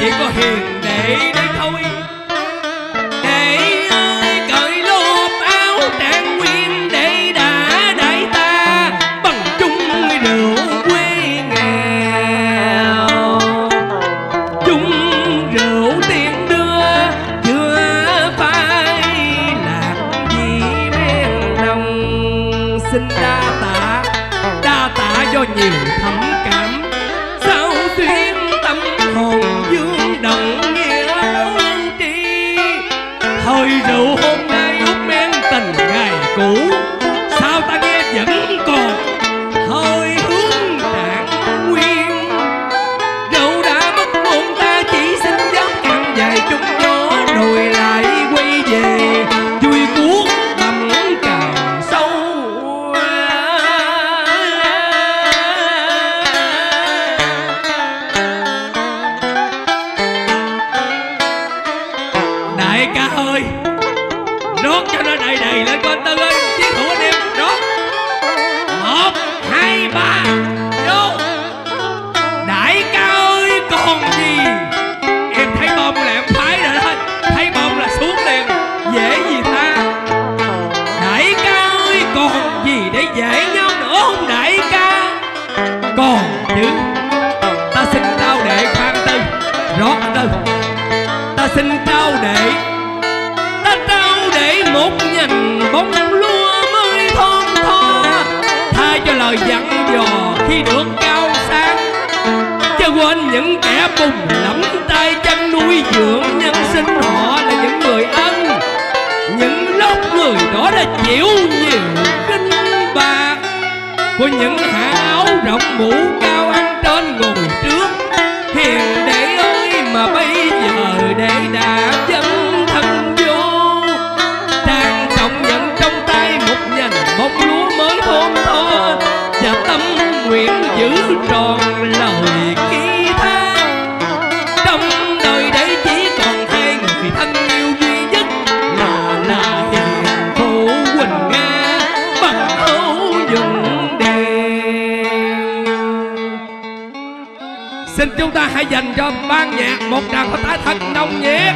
Chỉ có hiền đệ đây thôi. Đệ ơi, cởi lốp áo trạng nguyên để đã đại ta bằng chung rượu quê nghèo. Chung rượu tiễn đưa chưa phải làm gì men nồng. Xin đa tạ cho nhiều thấm cảm sao tuyến tâm hồn dương động nghĩa ân tri. Thời rượu hôm nay út men tình ngày cũ sao ta nghe vẫn còn hơi hướng trạng nguyên. Rượu đã mất môn ta chỉ xin dám cạn dài chút gió rồi lại quay về chui cuốc bầm càng sâu. Đại ca ơi, rót cho nó đầy đầy lên con Tư ơi, chiến thủ anh em rót. 1, 2, 3, rót. Đại ca ơi còn gì. Em thấy bông là em phái rồi đó. Thấy bông là xuống liền. Dễ gì ta. Đại ca ơi còn gì để dễ nhau nữa không đại ca. Còn chứ. Ta xin tao đệ khoan Tư. Rót anh Tư. Ta xin tao đệ. Ta trao để một nhành bông lúa mới thơm tho. Tha cho lời dặn dò khi được cao sang. Cho quên những kẻ bùng lẫm tay chân nuôi dưỡng nhân sinh. Họ là những người ân. Những lúc người đó đã chịu nhiều kinh bạc của những hạ áo rộng mũ cao ăn trên ngồi trước. Hiền đệ ơi mà bây giờ đệ đã dấn thân vô. Trang trọng nhận trong tay một nhành bông lúa mới thơm tho. Và tâm nguyện giữ tròn lời ký tha. Trong đời đấy chỉ còn hai người thân yêu duy nhất là hiền phụ Quỳnh Nga bằng hữu dừng đèn. Xin chúng ta hãy dành cho ban nhạc một tràng pháo tay thật nồng nhiệt.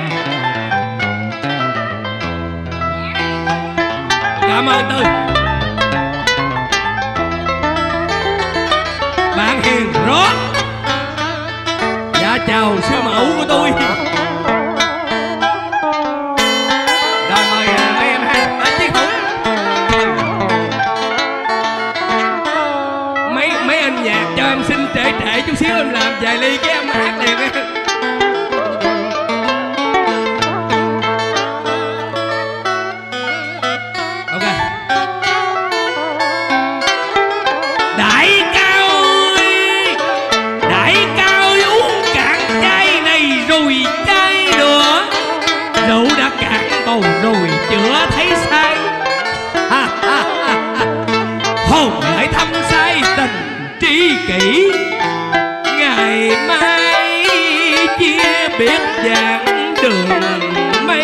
Cảm ơn Tư. Bạn Hiền rót. Dạ chào sư mẫu của tôi. rừng mây.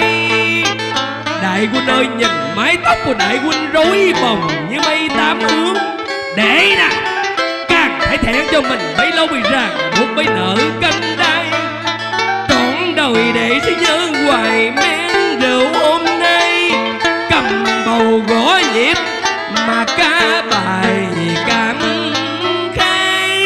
Đại huynh ơi nhìn mái tóc của đại huynh rối bồng như mây tám hướng. Để nè, càng hãy thẹn cho mình bấy lâu bị ràng buộc bấy nợ canh đai. Trọn đời để sẽ nhớ hoài men rượu hôm nay. Cầm bầu gõ nhịp mà ca bài cảm khai.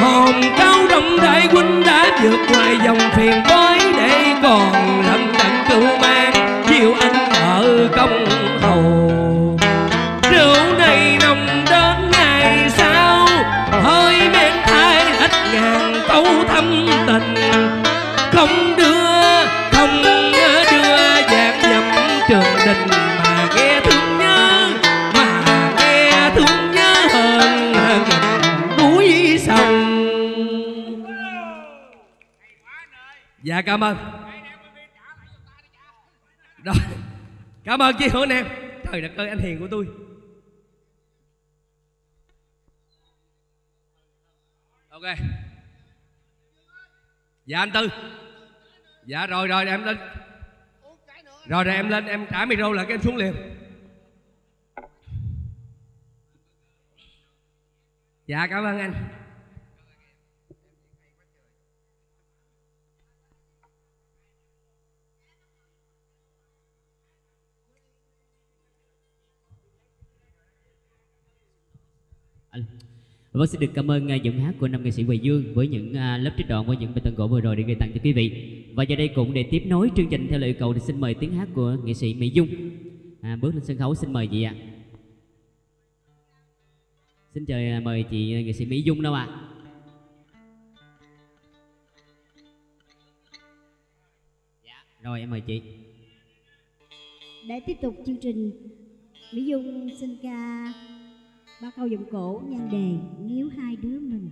Hồn cao rộng đại huynh đã vượt ngoài dòng phiền bói để còn lận đận cửu mang chiều anh ở công hầu. Rượu này nồng đến ngày sau hơi men thai hết ngàn câu thâm tình. Không đưa không đưa dạng dẫm trường đình mà nghe thương nhớ, mà nghe thương nhớ hơn núi sông. Dạ cảm ơn. Đó. Cảm ơn chị Hữu Nam. Trời đất ơi anh hiền của tôi. Ok. Dạ anh Tư. Dạ rồi rồi em lên. Rồi rồi em lên em trả micro là cái em xuống liền. Dạ cảm ơn anh. Vâng, xin được cảm ơn giọng hát của nam nghệ sĩ Hoài Dương với những lớp trích đoạn với những bài tân cổ vừa rồi để gửi tặng cho quý vị. Và giờ đây cũng để tiếp nối chương trình theo lời yêu cầu thì xin mời tiếng hát của nghệ sĩ Mỹ Dung bước lên sân khấu. Xin mời chị ạ. Xin trời mời chị nghệ sĩ Mỹ Dung đâu ạ. Dạ, rồi em mời chị. Để tiếp tục chương trình, Mỹ Dung xin ca ba câu giọng cổ nhan đề Nếu Hai Đứa Mình.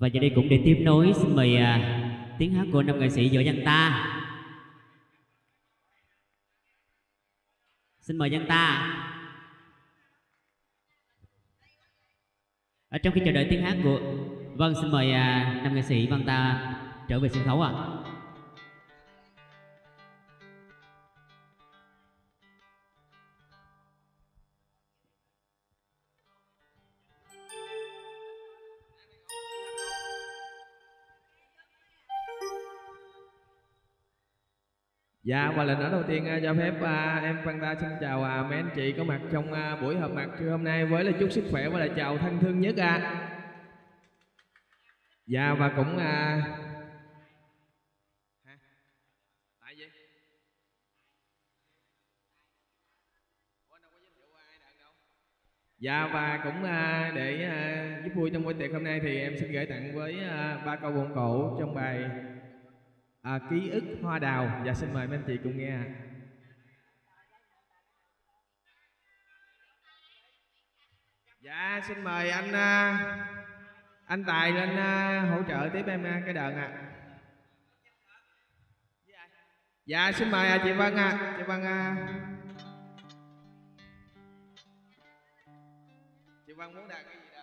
Và giờ đây cũng để tiếp nối, xin mời tiếng hát của nam nghệ sĩ Võ Văn Tà. Xin mời Văn Tà. Ở trong khi chờ đợi tiếng hát của... Vâng, xin mời nam nghệ sĩ Văn Tà trở về sân khấu ạ. Dạ, và lần đó đầu tiên cho phép em Văn Tà xin chào mấy anh chị có mặt trong buổi họp mặt trưa hôm nay với lời chúc sức khỏe và lời chào thân thương nhất ạ. Dạ, và cũng để giúp vui trong buổi tiệc hôm nay thì em xin gửi tặng với ba câu vọng cổ trong bài Ký ức hoa đào. Và dạ, xin mời mấy anh chị cùng nghe. Dạ, xin mời anh Tài lên hỗ trợ tiếp em cái đợt ạ. Dạ, xin mời chị Vân ạ. Chị Vân Chị Văn muốn đạt cái gì đó.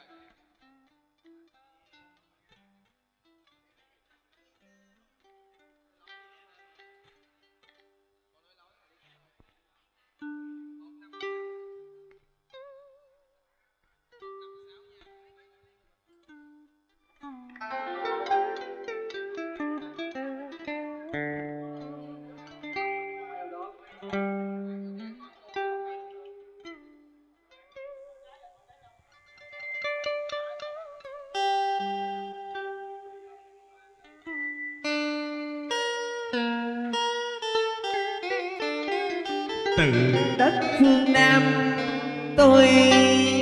Từ đất phương Nam tôi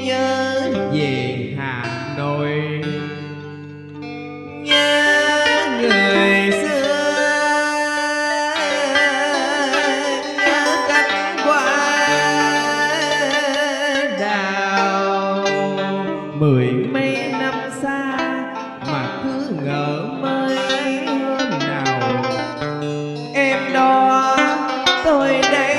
nhớ về Hà Nội, nhớ người xưa, nhớ cánh hoa đào. Mười mấy năm xa mà cứ ngỡ mới hôm nào em đó tôi đây.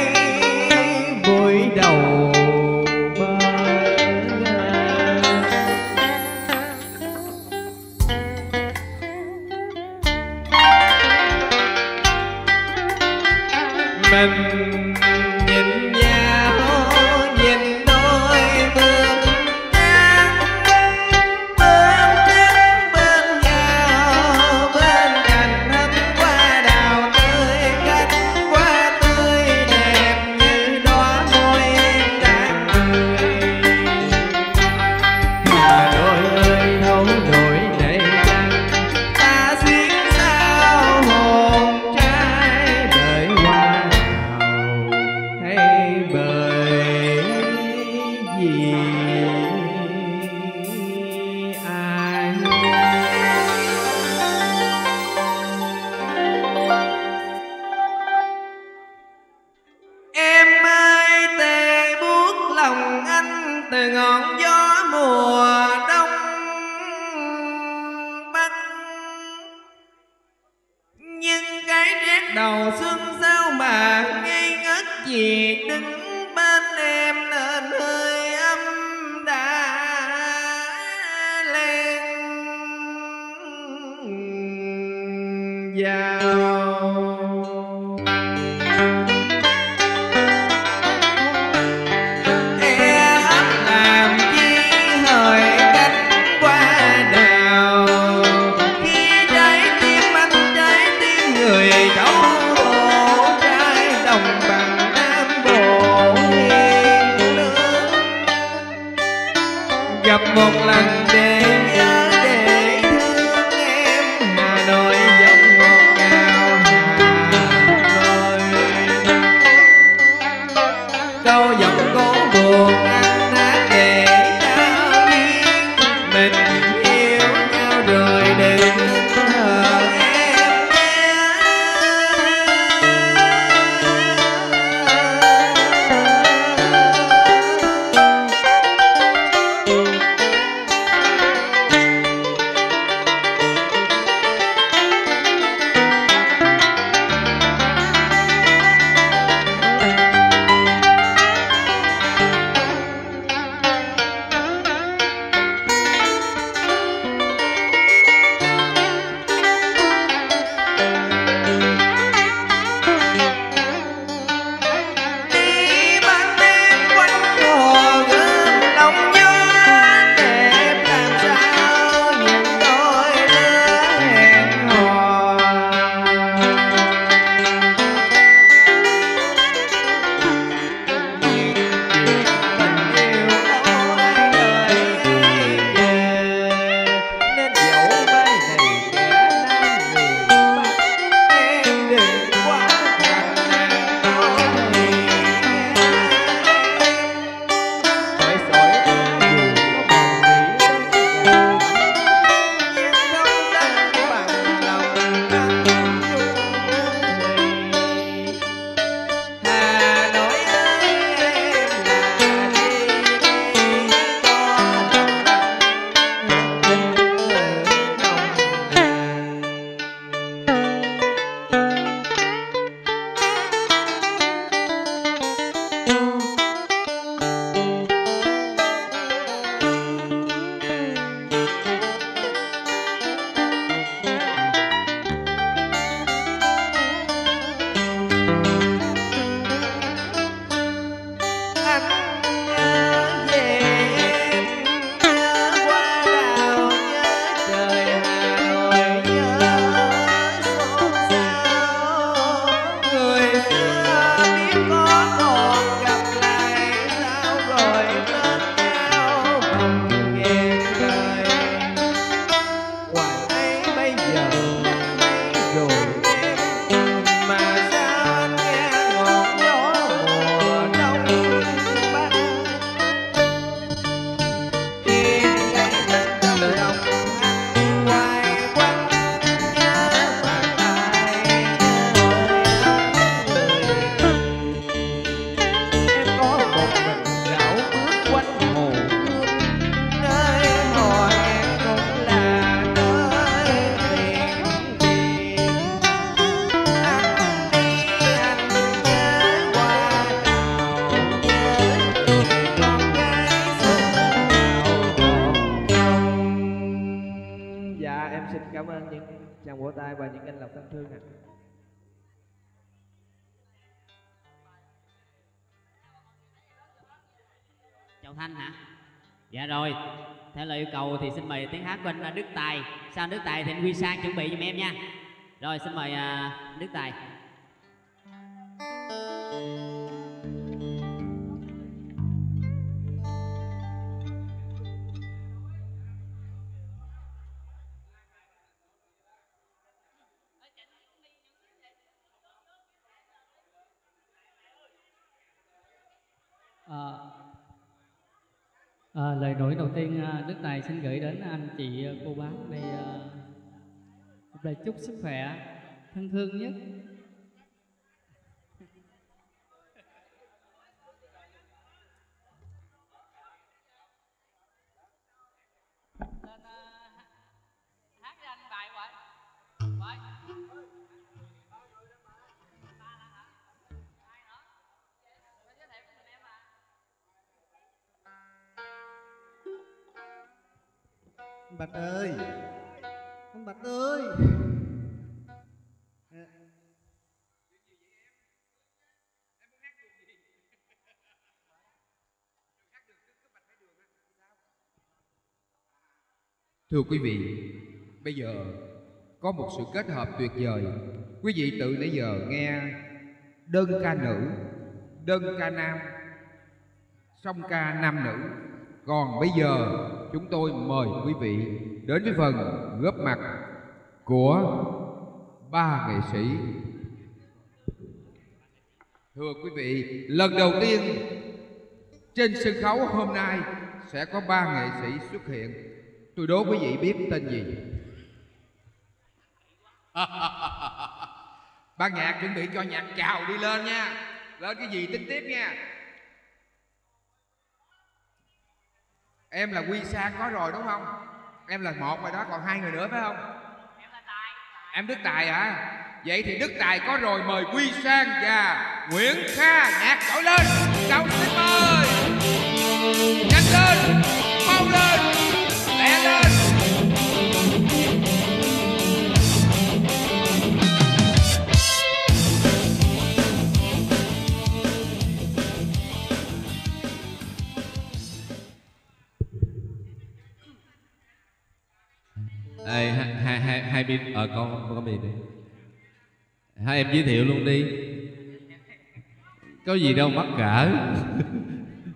xin cảm ơn những chàng vỗ tay và những anh lòng thân thương ạ. Chào Thanh hả? Dạ rồi, theo lời yêu cầu thì xin mời tiếng hát của anh Đức Tài. Sau Đức Tài thì anh Quy Sang chuẩn bị giùm em nha. Rồi xin mời Đức Tài. Lời đổi đầu tiên Đức Tài xin gửi đến anh chị cô bác đây lời chúc sức khỏe thân thương nhất. Hát cho anh bài vậy. Bạch ơi, anh Bạch ơi, thưa quý vị, bây giờ có một sự kết hợp tuyệt vời. Quý vị từ nãy giờ nghe đơn ca nữ, đơn ca nam, song ca nam nữ. Còn bây giờ chúng tôi mời quý vị đến với phần góp mặt của ba nghệ sĩ. Thưa quý vị, lần đầu tiên trên sân khấu hôm nay sẽ có ba nghệ sĩ xuất hiện. Tôi đố quý vị biết tên gì? Ban nhạc chuẩn bị cho nhạc chào đi lên nha. Lên cái gì tính tiếp nha. Em là Quy Sang có rồi đúng không? Em là một rồi đó, còn hai người nữa phải không? Em là Tài. Em Đức Tài hả? Vậy thì Đức Tài có rồi, mời Quy Sang và Nguyễn Kha nhạc trỗi lên. Đồng xin mời. Nhanh lên, mau lên, lẹ lên. Hai bên con đi đi. Hai em giới thiệu luôn đi. Có gì đâu mắc cỡ.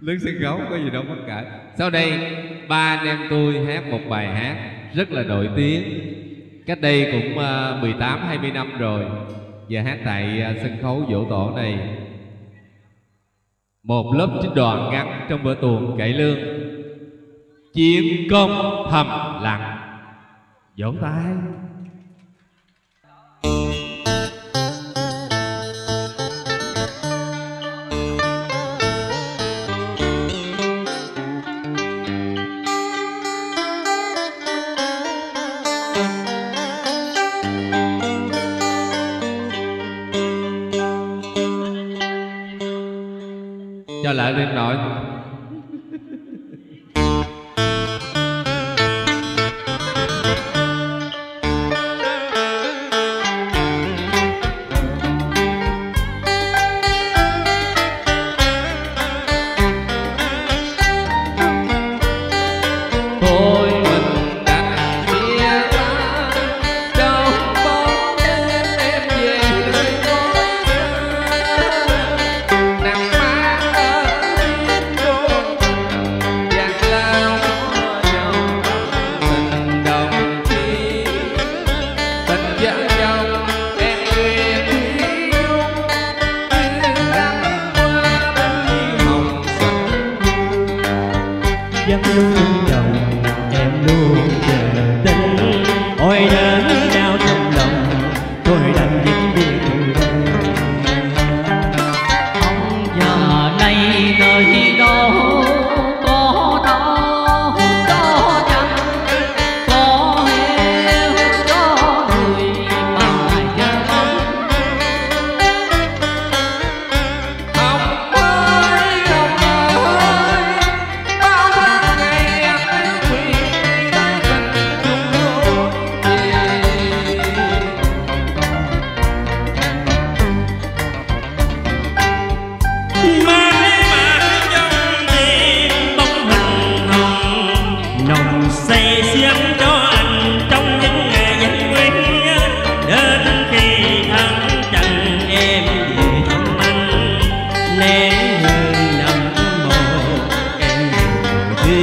Lớn sân khấu có gì đâu mắc cỡ. Sau đây ba anh em tôi hát một bài hát rất là nổi tiếng. Cách đây cũng 18-20 năm rồi. Giờ hát tại sân khấu Dỗ Tổ này. Một lớp trích đoàn ngắn trong bữa tuồng cải lương. Chiến công thầm lặng. Vỗ tay. Cho lại lên nội.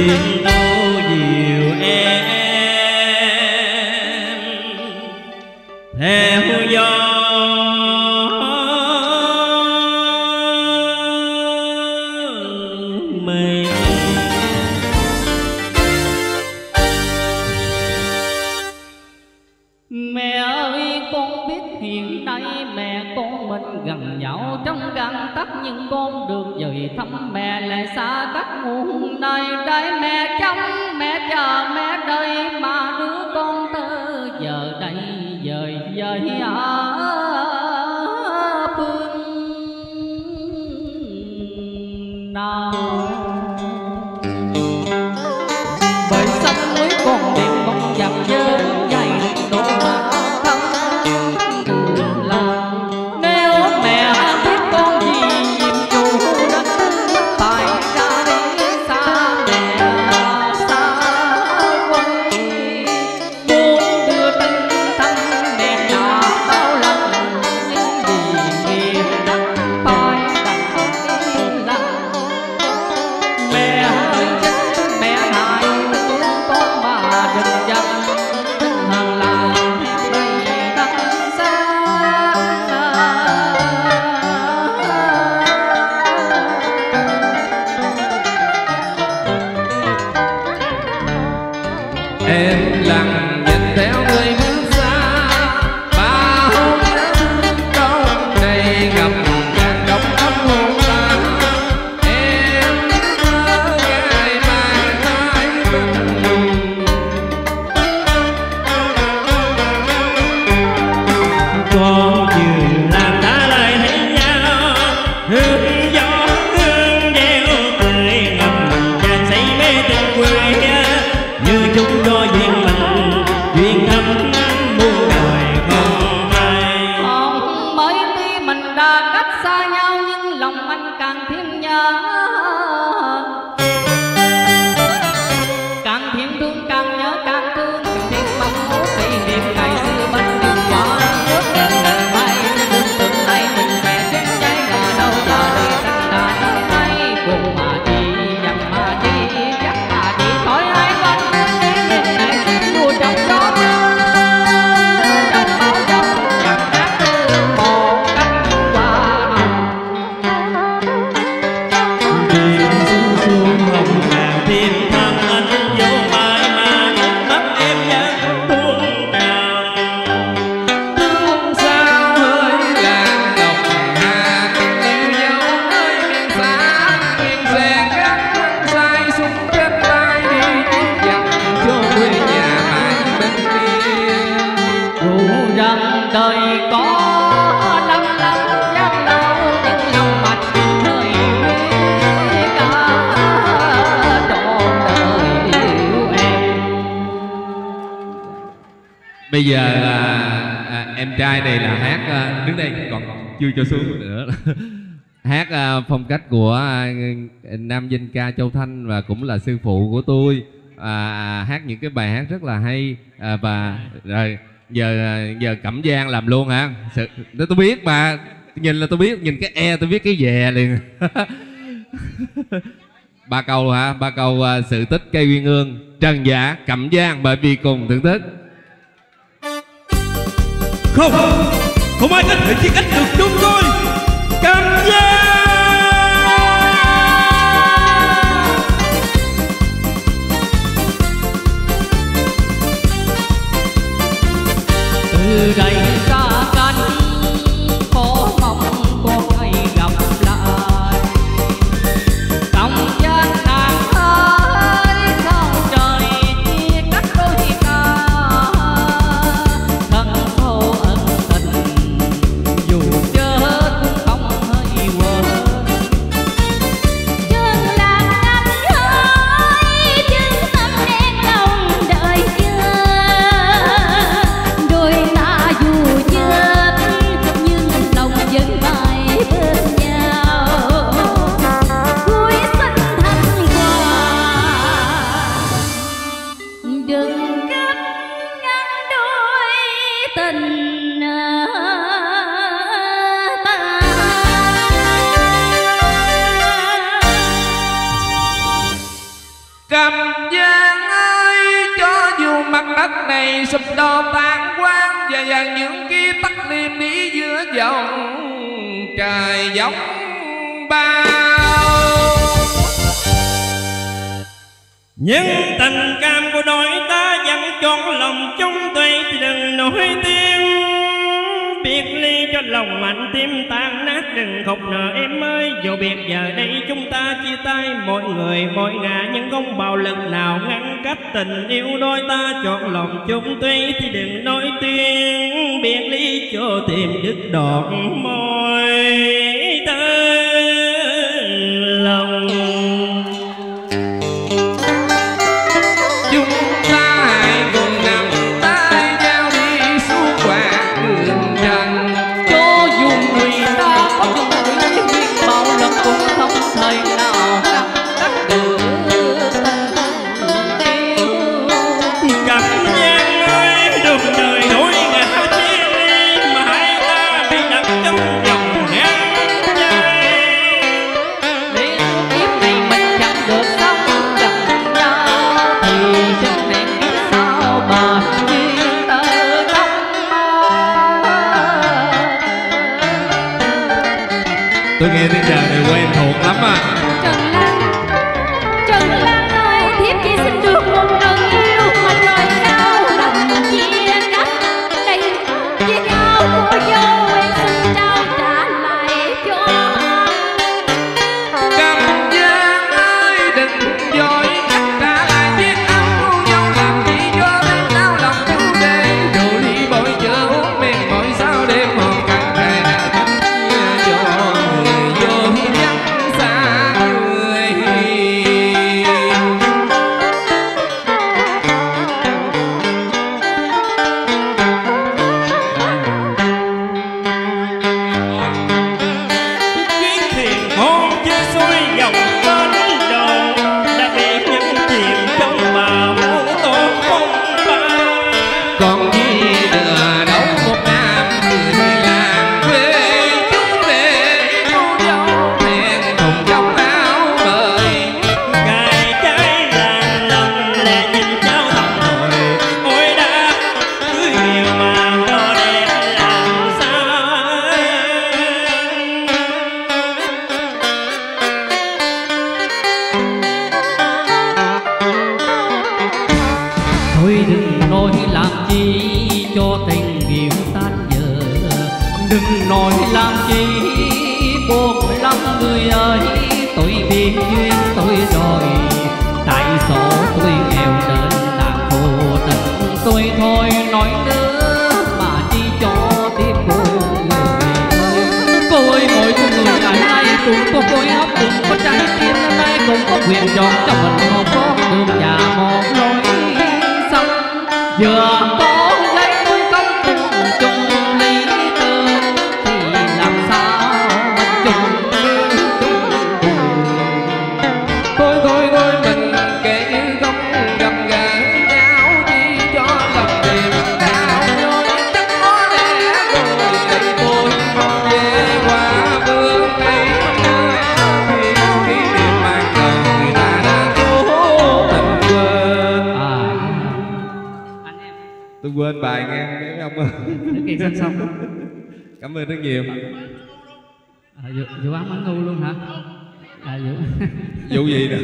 duyên đâu dìu em theo gió. Nhưng con đường dời thăm mẹ lại xa cách muôn nơi đây, mẹ trông mẹ chờ mẹ đợi mà đứa con thơ giờ đây dời dời ở phương nào. Bởi xanh núi con đẹp con dặm dơ dày đổ mà bây giờ em trai này là hát đứng đây còn chưa cho xuống nữa hát phong cách của nam danh ca Châu Thanh và cũng là sư phụ của tôi, hát những cái bài hát rất là hay. Và rồi giờ Cẩm Giang làm luôn hả? Tôi biết mà, nhìn là tôi biết, nhìn cái e tôi biết cái dè liền. Ba câu hả? Ba câu Sự Tích Cây Uyên Ương, Trần Dạ, Cẩm Giang, bởi vì cùng thưởng thức. Không, không ai có thể chiếc ích được chúng tôi. Cẩm Giang từ đây xa cách, khó mong con hay gặp lại. Cẩm Giang nàng ơi, sao trời chia cách đôi ta. Thân thâu ân tình dù chưa Trầm Giang ơi, cho dù mặt đất này sụp đổ tan quang, và dàn những kia tắt liêm đi giữa dòng trời giống bao. Nhưng tình cảm của đôi ta vẫn chôn lòng chung tuy đừng nổi tiếng. Biệt ly cho lòng mạnh tim tan nát, đừng khóc nợ em ơi. Dù biệt giờ đây chúng ta chia tay, mỗi người mỗi ngã, nhưng không bạo lực nào ngăn cách tình yêu đôi ta. Chọn lòng chung tuy thì đừng nói tiếng, biệt ly cho tìm đứt đọt môi tới lòng. Cảm ơn rất nhiều. Vụ án bắn ngu luôn hả? Vụ gì nè?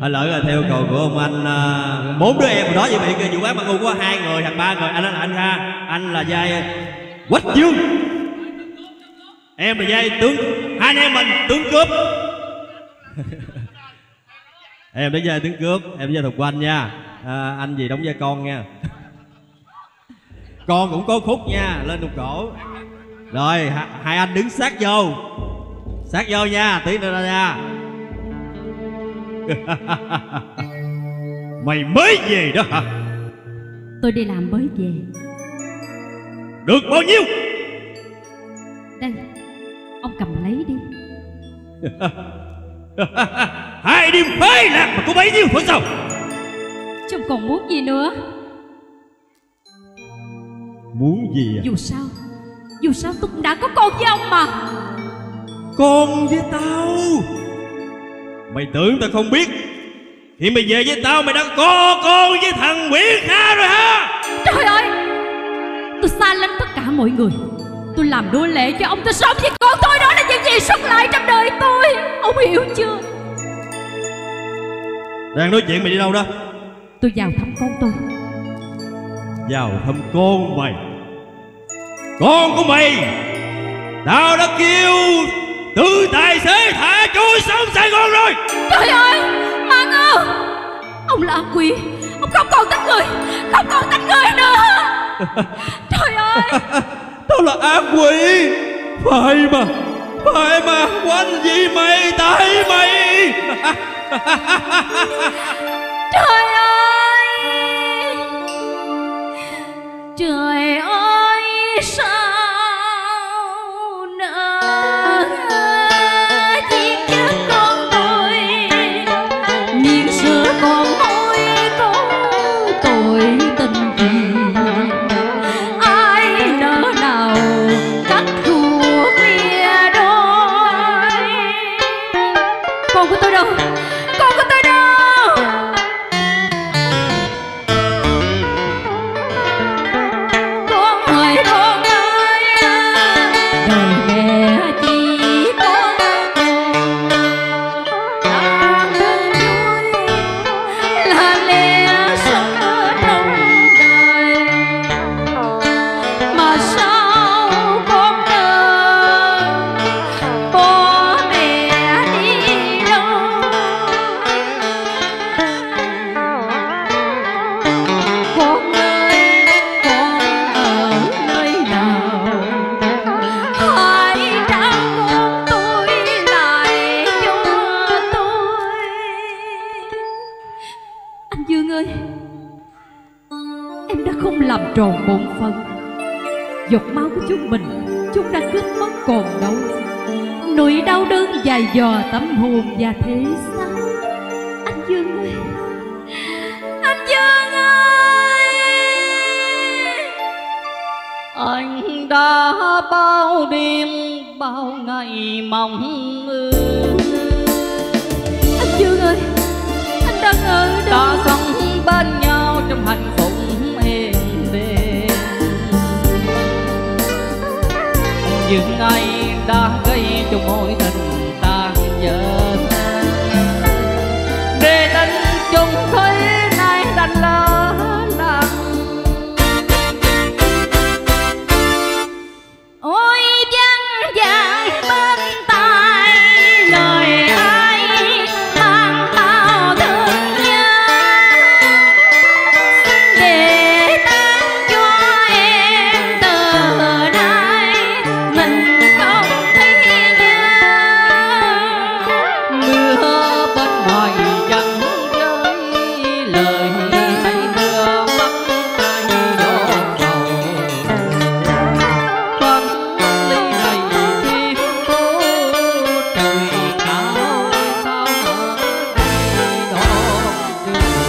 Hồi lỡ là theo cầu của ông anh, bốn đứa em hồi đó vậy bị vụ án bắn ngu có hai người hoặc ba người. Anh là anh ra, anh là vai Quách Dương, em là vai tướng, hai anh em mình tướng cướp. Em đến vai tướng cướp, em vai Thục Quanh nha. Anh gì đóng vai con nha. Con cũng có khúc nha, lên đục cổ. Rồi, hai anh đứng sát vô. Sát vô nha, tí nữa nha. Mày mới về đó hả? Tôi đi làm mới về. Được bao nhiêu? Đây, ông cầm lấy đi. Hai đêm phế lạc mà có bấy nhiêu phải sao? Chứ còn muốn gì nữa? Muốn gì à? Dù sao tôi cũng đã có con với ông mà. Con với tao? Mày tưởng tao không biết? Thì mày về với tao, mày đã có con với thằng Nguyễn Kha rồi hả? Trời ơi, tôi xa lánh tất cả mọi người. Tôi làm đua lệ cho ông, tôi sống với con tôi. Đó là những gì xuất lại trong đời tôi. Ông hiểu chưa? Đang nói chuyện mày đi đâu đó? Tôi vào thăm con tôi. Vào thăm con mày? Con của mày tao đã kêu từ tài xế thả chui sông Sài Gòn rồi. Trời ơi, Mang ơi, ông là quỷ, ông không còn tính người, không còn tính người nữa. Trời ơi, tao là ác quỷ. Phải mà quánh gì mày, tại mày. Trời ơi, trời ơi, sao nỡ giết chết con tôi, miệng sữa còn môi con tội tình gì. Ai nỡ nào cắt ruột lìa đôi. Con của tôi đâu? Con của tôi đâu? Con ơi, con ơi, đời mẹ chỉ có ta không vui là lẽ sống ở trong đời. Mà sao con nỡ bỏ mẹ đi đâu? Con ơi, con ở nơi nào? Hãy trao con tôi lại cho tôi. Anh Dương ơi, em đã không làm tròn bổn phận. Giọt máu của chúng mình, chúng đã cướp mất còn đâu. Nỗi đau đớn dài dò tâm hồn và thế xác. Anh Dương ơi, anh Dương ơi, anh đã bao đêm bao ngày mong ước, anh Dương ơi, anh đang ở đâu? ta sống bên nhau trong hạnh phúc êm đềm. Những ngày đã gây cho mối tình tan vỡ, để tình chung thấy nay đành lỡ lặng. Ôi dân gian bên tai lời ai mang bao thương nhớ, để tan cho em từ nay mình không thấy nhớ. Mưa bên ngoài chẳng rơi lời hay, mưa mắt ai gió sầu phân ly này thiên cố trời cao sao ở đây đó chưa.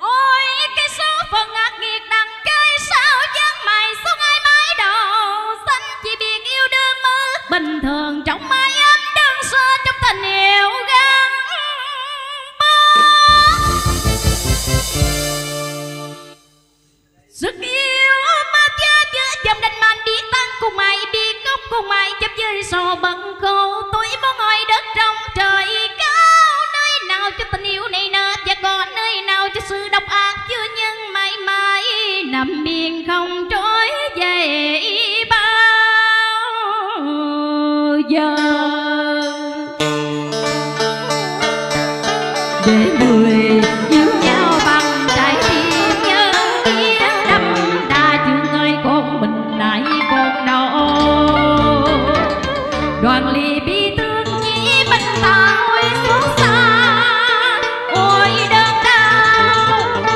Ôi cái số phận ác nghiệt đằng cây sao dân mày xuống ai mái đầu xanh, chỉ biết yêu đương mơ bình thường trong mái ấm đơn sơ trong tình yêu gắn bó. Sức yêu mà chưa chưa dòng đánh mạnh biết tăng cùng mày biết gốc cùng mày chấp dưới sò bận khô tôi muốn ngồi đất trong trời cao. Nơi nào cho tình yêu này nở và có nơi nào cho sự độc ác chưa, nhưng mãi mãi nằm yên không trối về bao giờ. Để người yêu nhau bằng trái tim nhớ nghĩa đậm đà, chưa ngơi con mình lại con đau đoàn ly bi thương nhĩ mình ta ôi xót xa ôi đơn đau.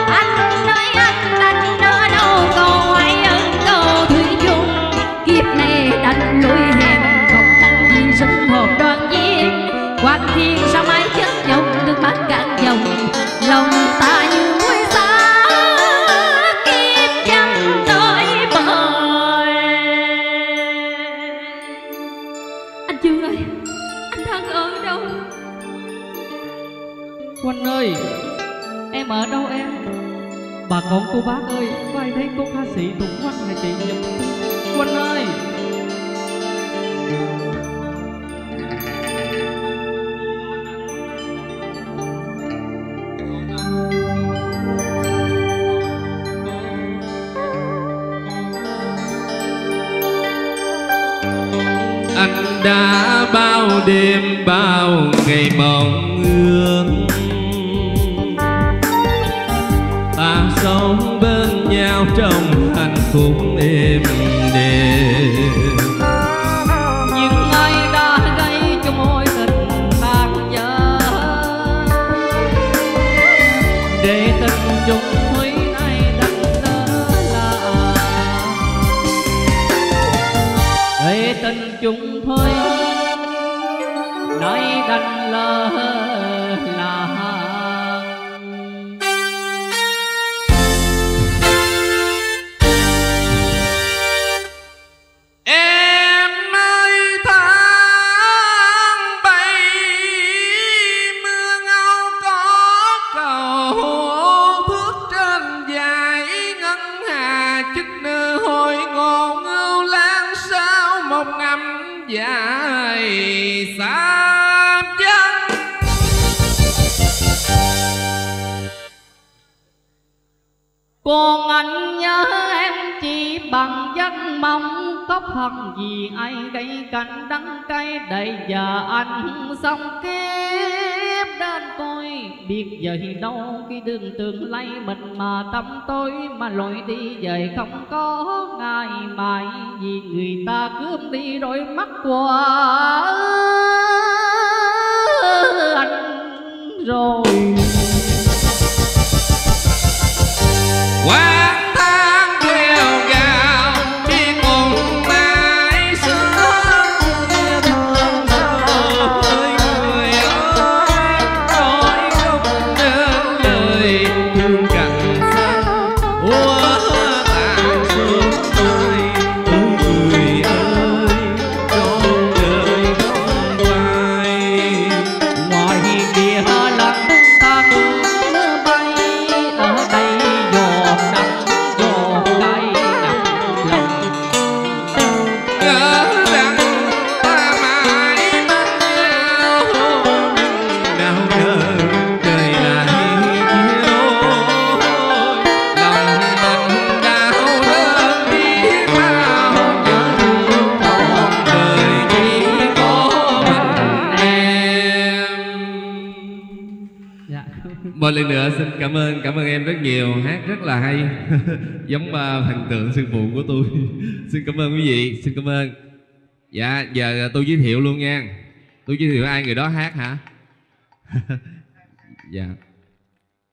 Anh ơi anh ở đâu, cầu ai ân cầu thủy chung kiếp này đành lùi hẹn không tăng nhiên sinh hồn đoàn viên quan thiên sao mãi chất nhộng được mắt cạn dòng lòng ta như muối xa kim chăm tới bời. Anh Dương ơi, anh thân ở đâu? Quân ơi, em ở đâu em? Bà con cô bác ơi, có ai thấy cô ca sĩ Tùng Quân hay chị Nhật? Quân ơi! Anh đã bao đêm bao ngày mong ước ta sống bên nhau trong hạnh phúc êm đềm. Những ai đã gây cho mối tình bạc nhớ để tình chúng chúng thôi nói đành lơ là. Em ơi tháng 7 mưa ngâu có cầu thước trên dài ngân hà chức nơ hồi ngô ngâu lan sao một năm dài xa chân. Còn anh nhớ em chỉ bằng giấc mong cốc hận vì ai gây cảnh đắng cay đầy giờ anh xong kiếp đến tôi biết dời đâu khi đường tương lai mình mà tâm tôi mà lội đi dời không có ngày mai vì người ta cướp đi đôi mắt của anh rồi. Wow. Một lần nữa xin cảm ơn em rất nhiều, hát rất là hay. Giống thần tượng sư phụ của tôi. Xin cảm ơn quý vị, xin cảm ơn. Dạ, giờ tôi giới thiệu luôn nha. Tôi giới thiệu ai người đó hát hả? Dạ.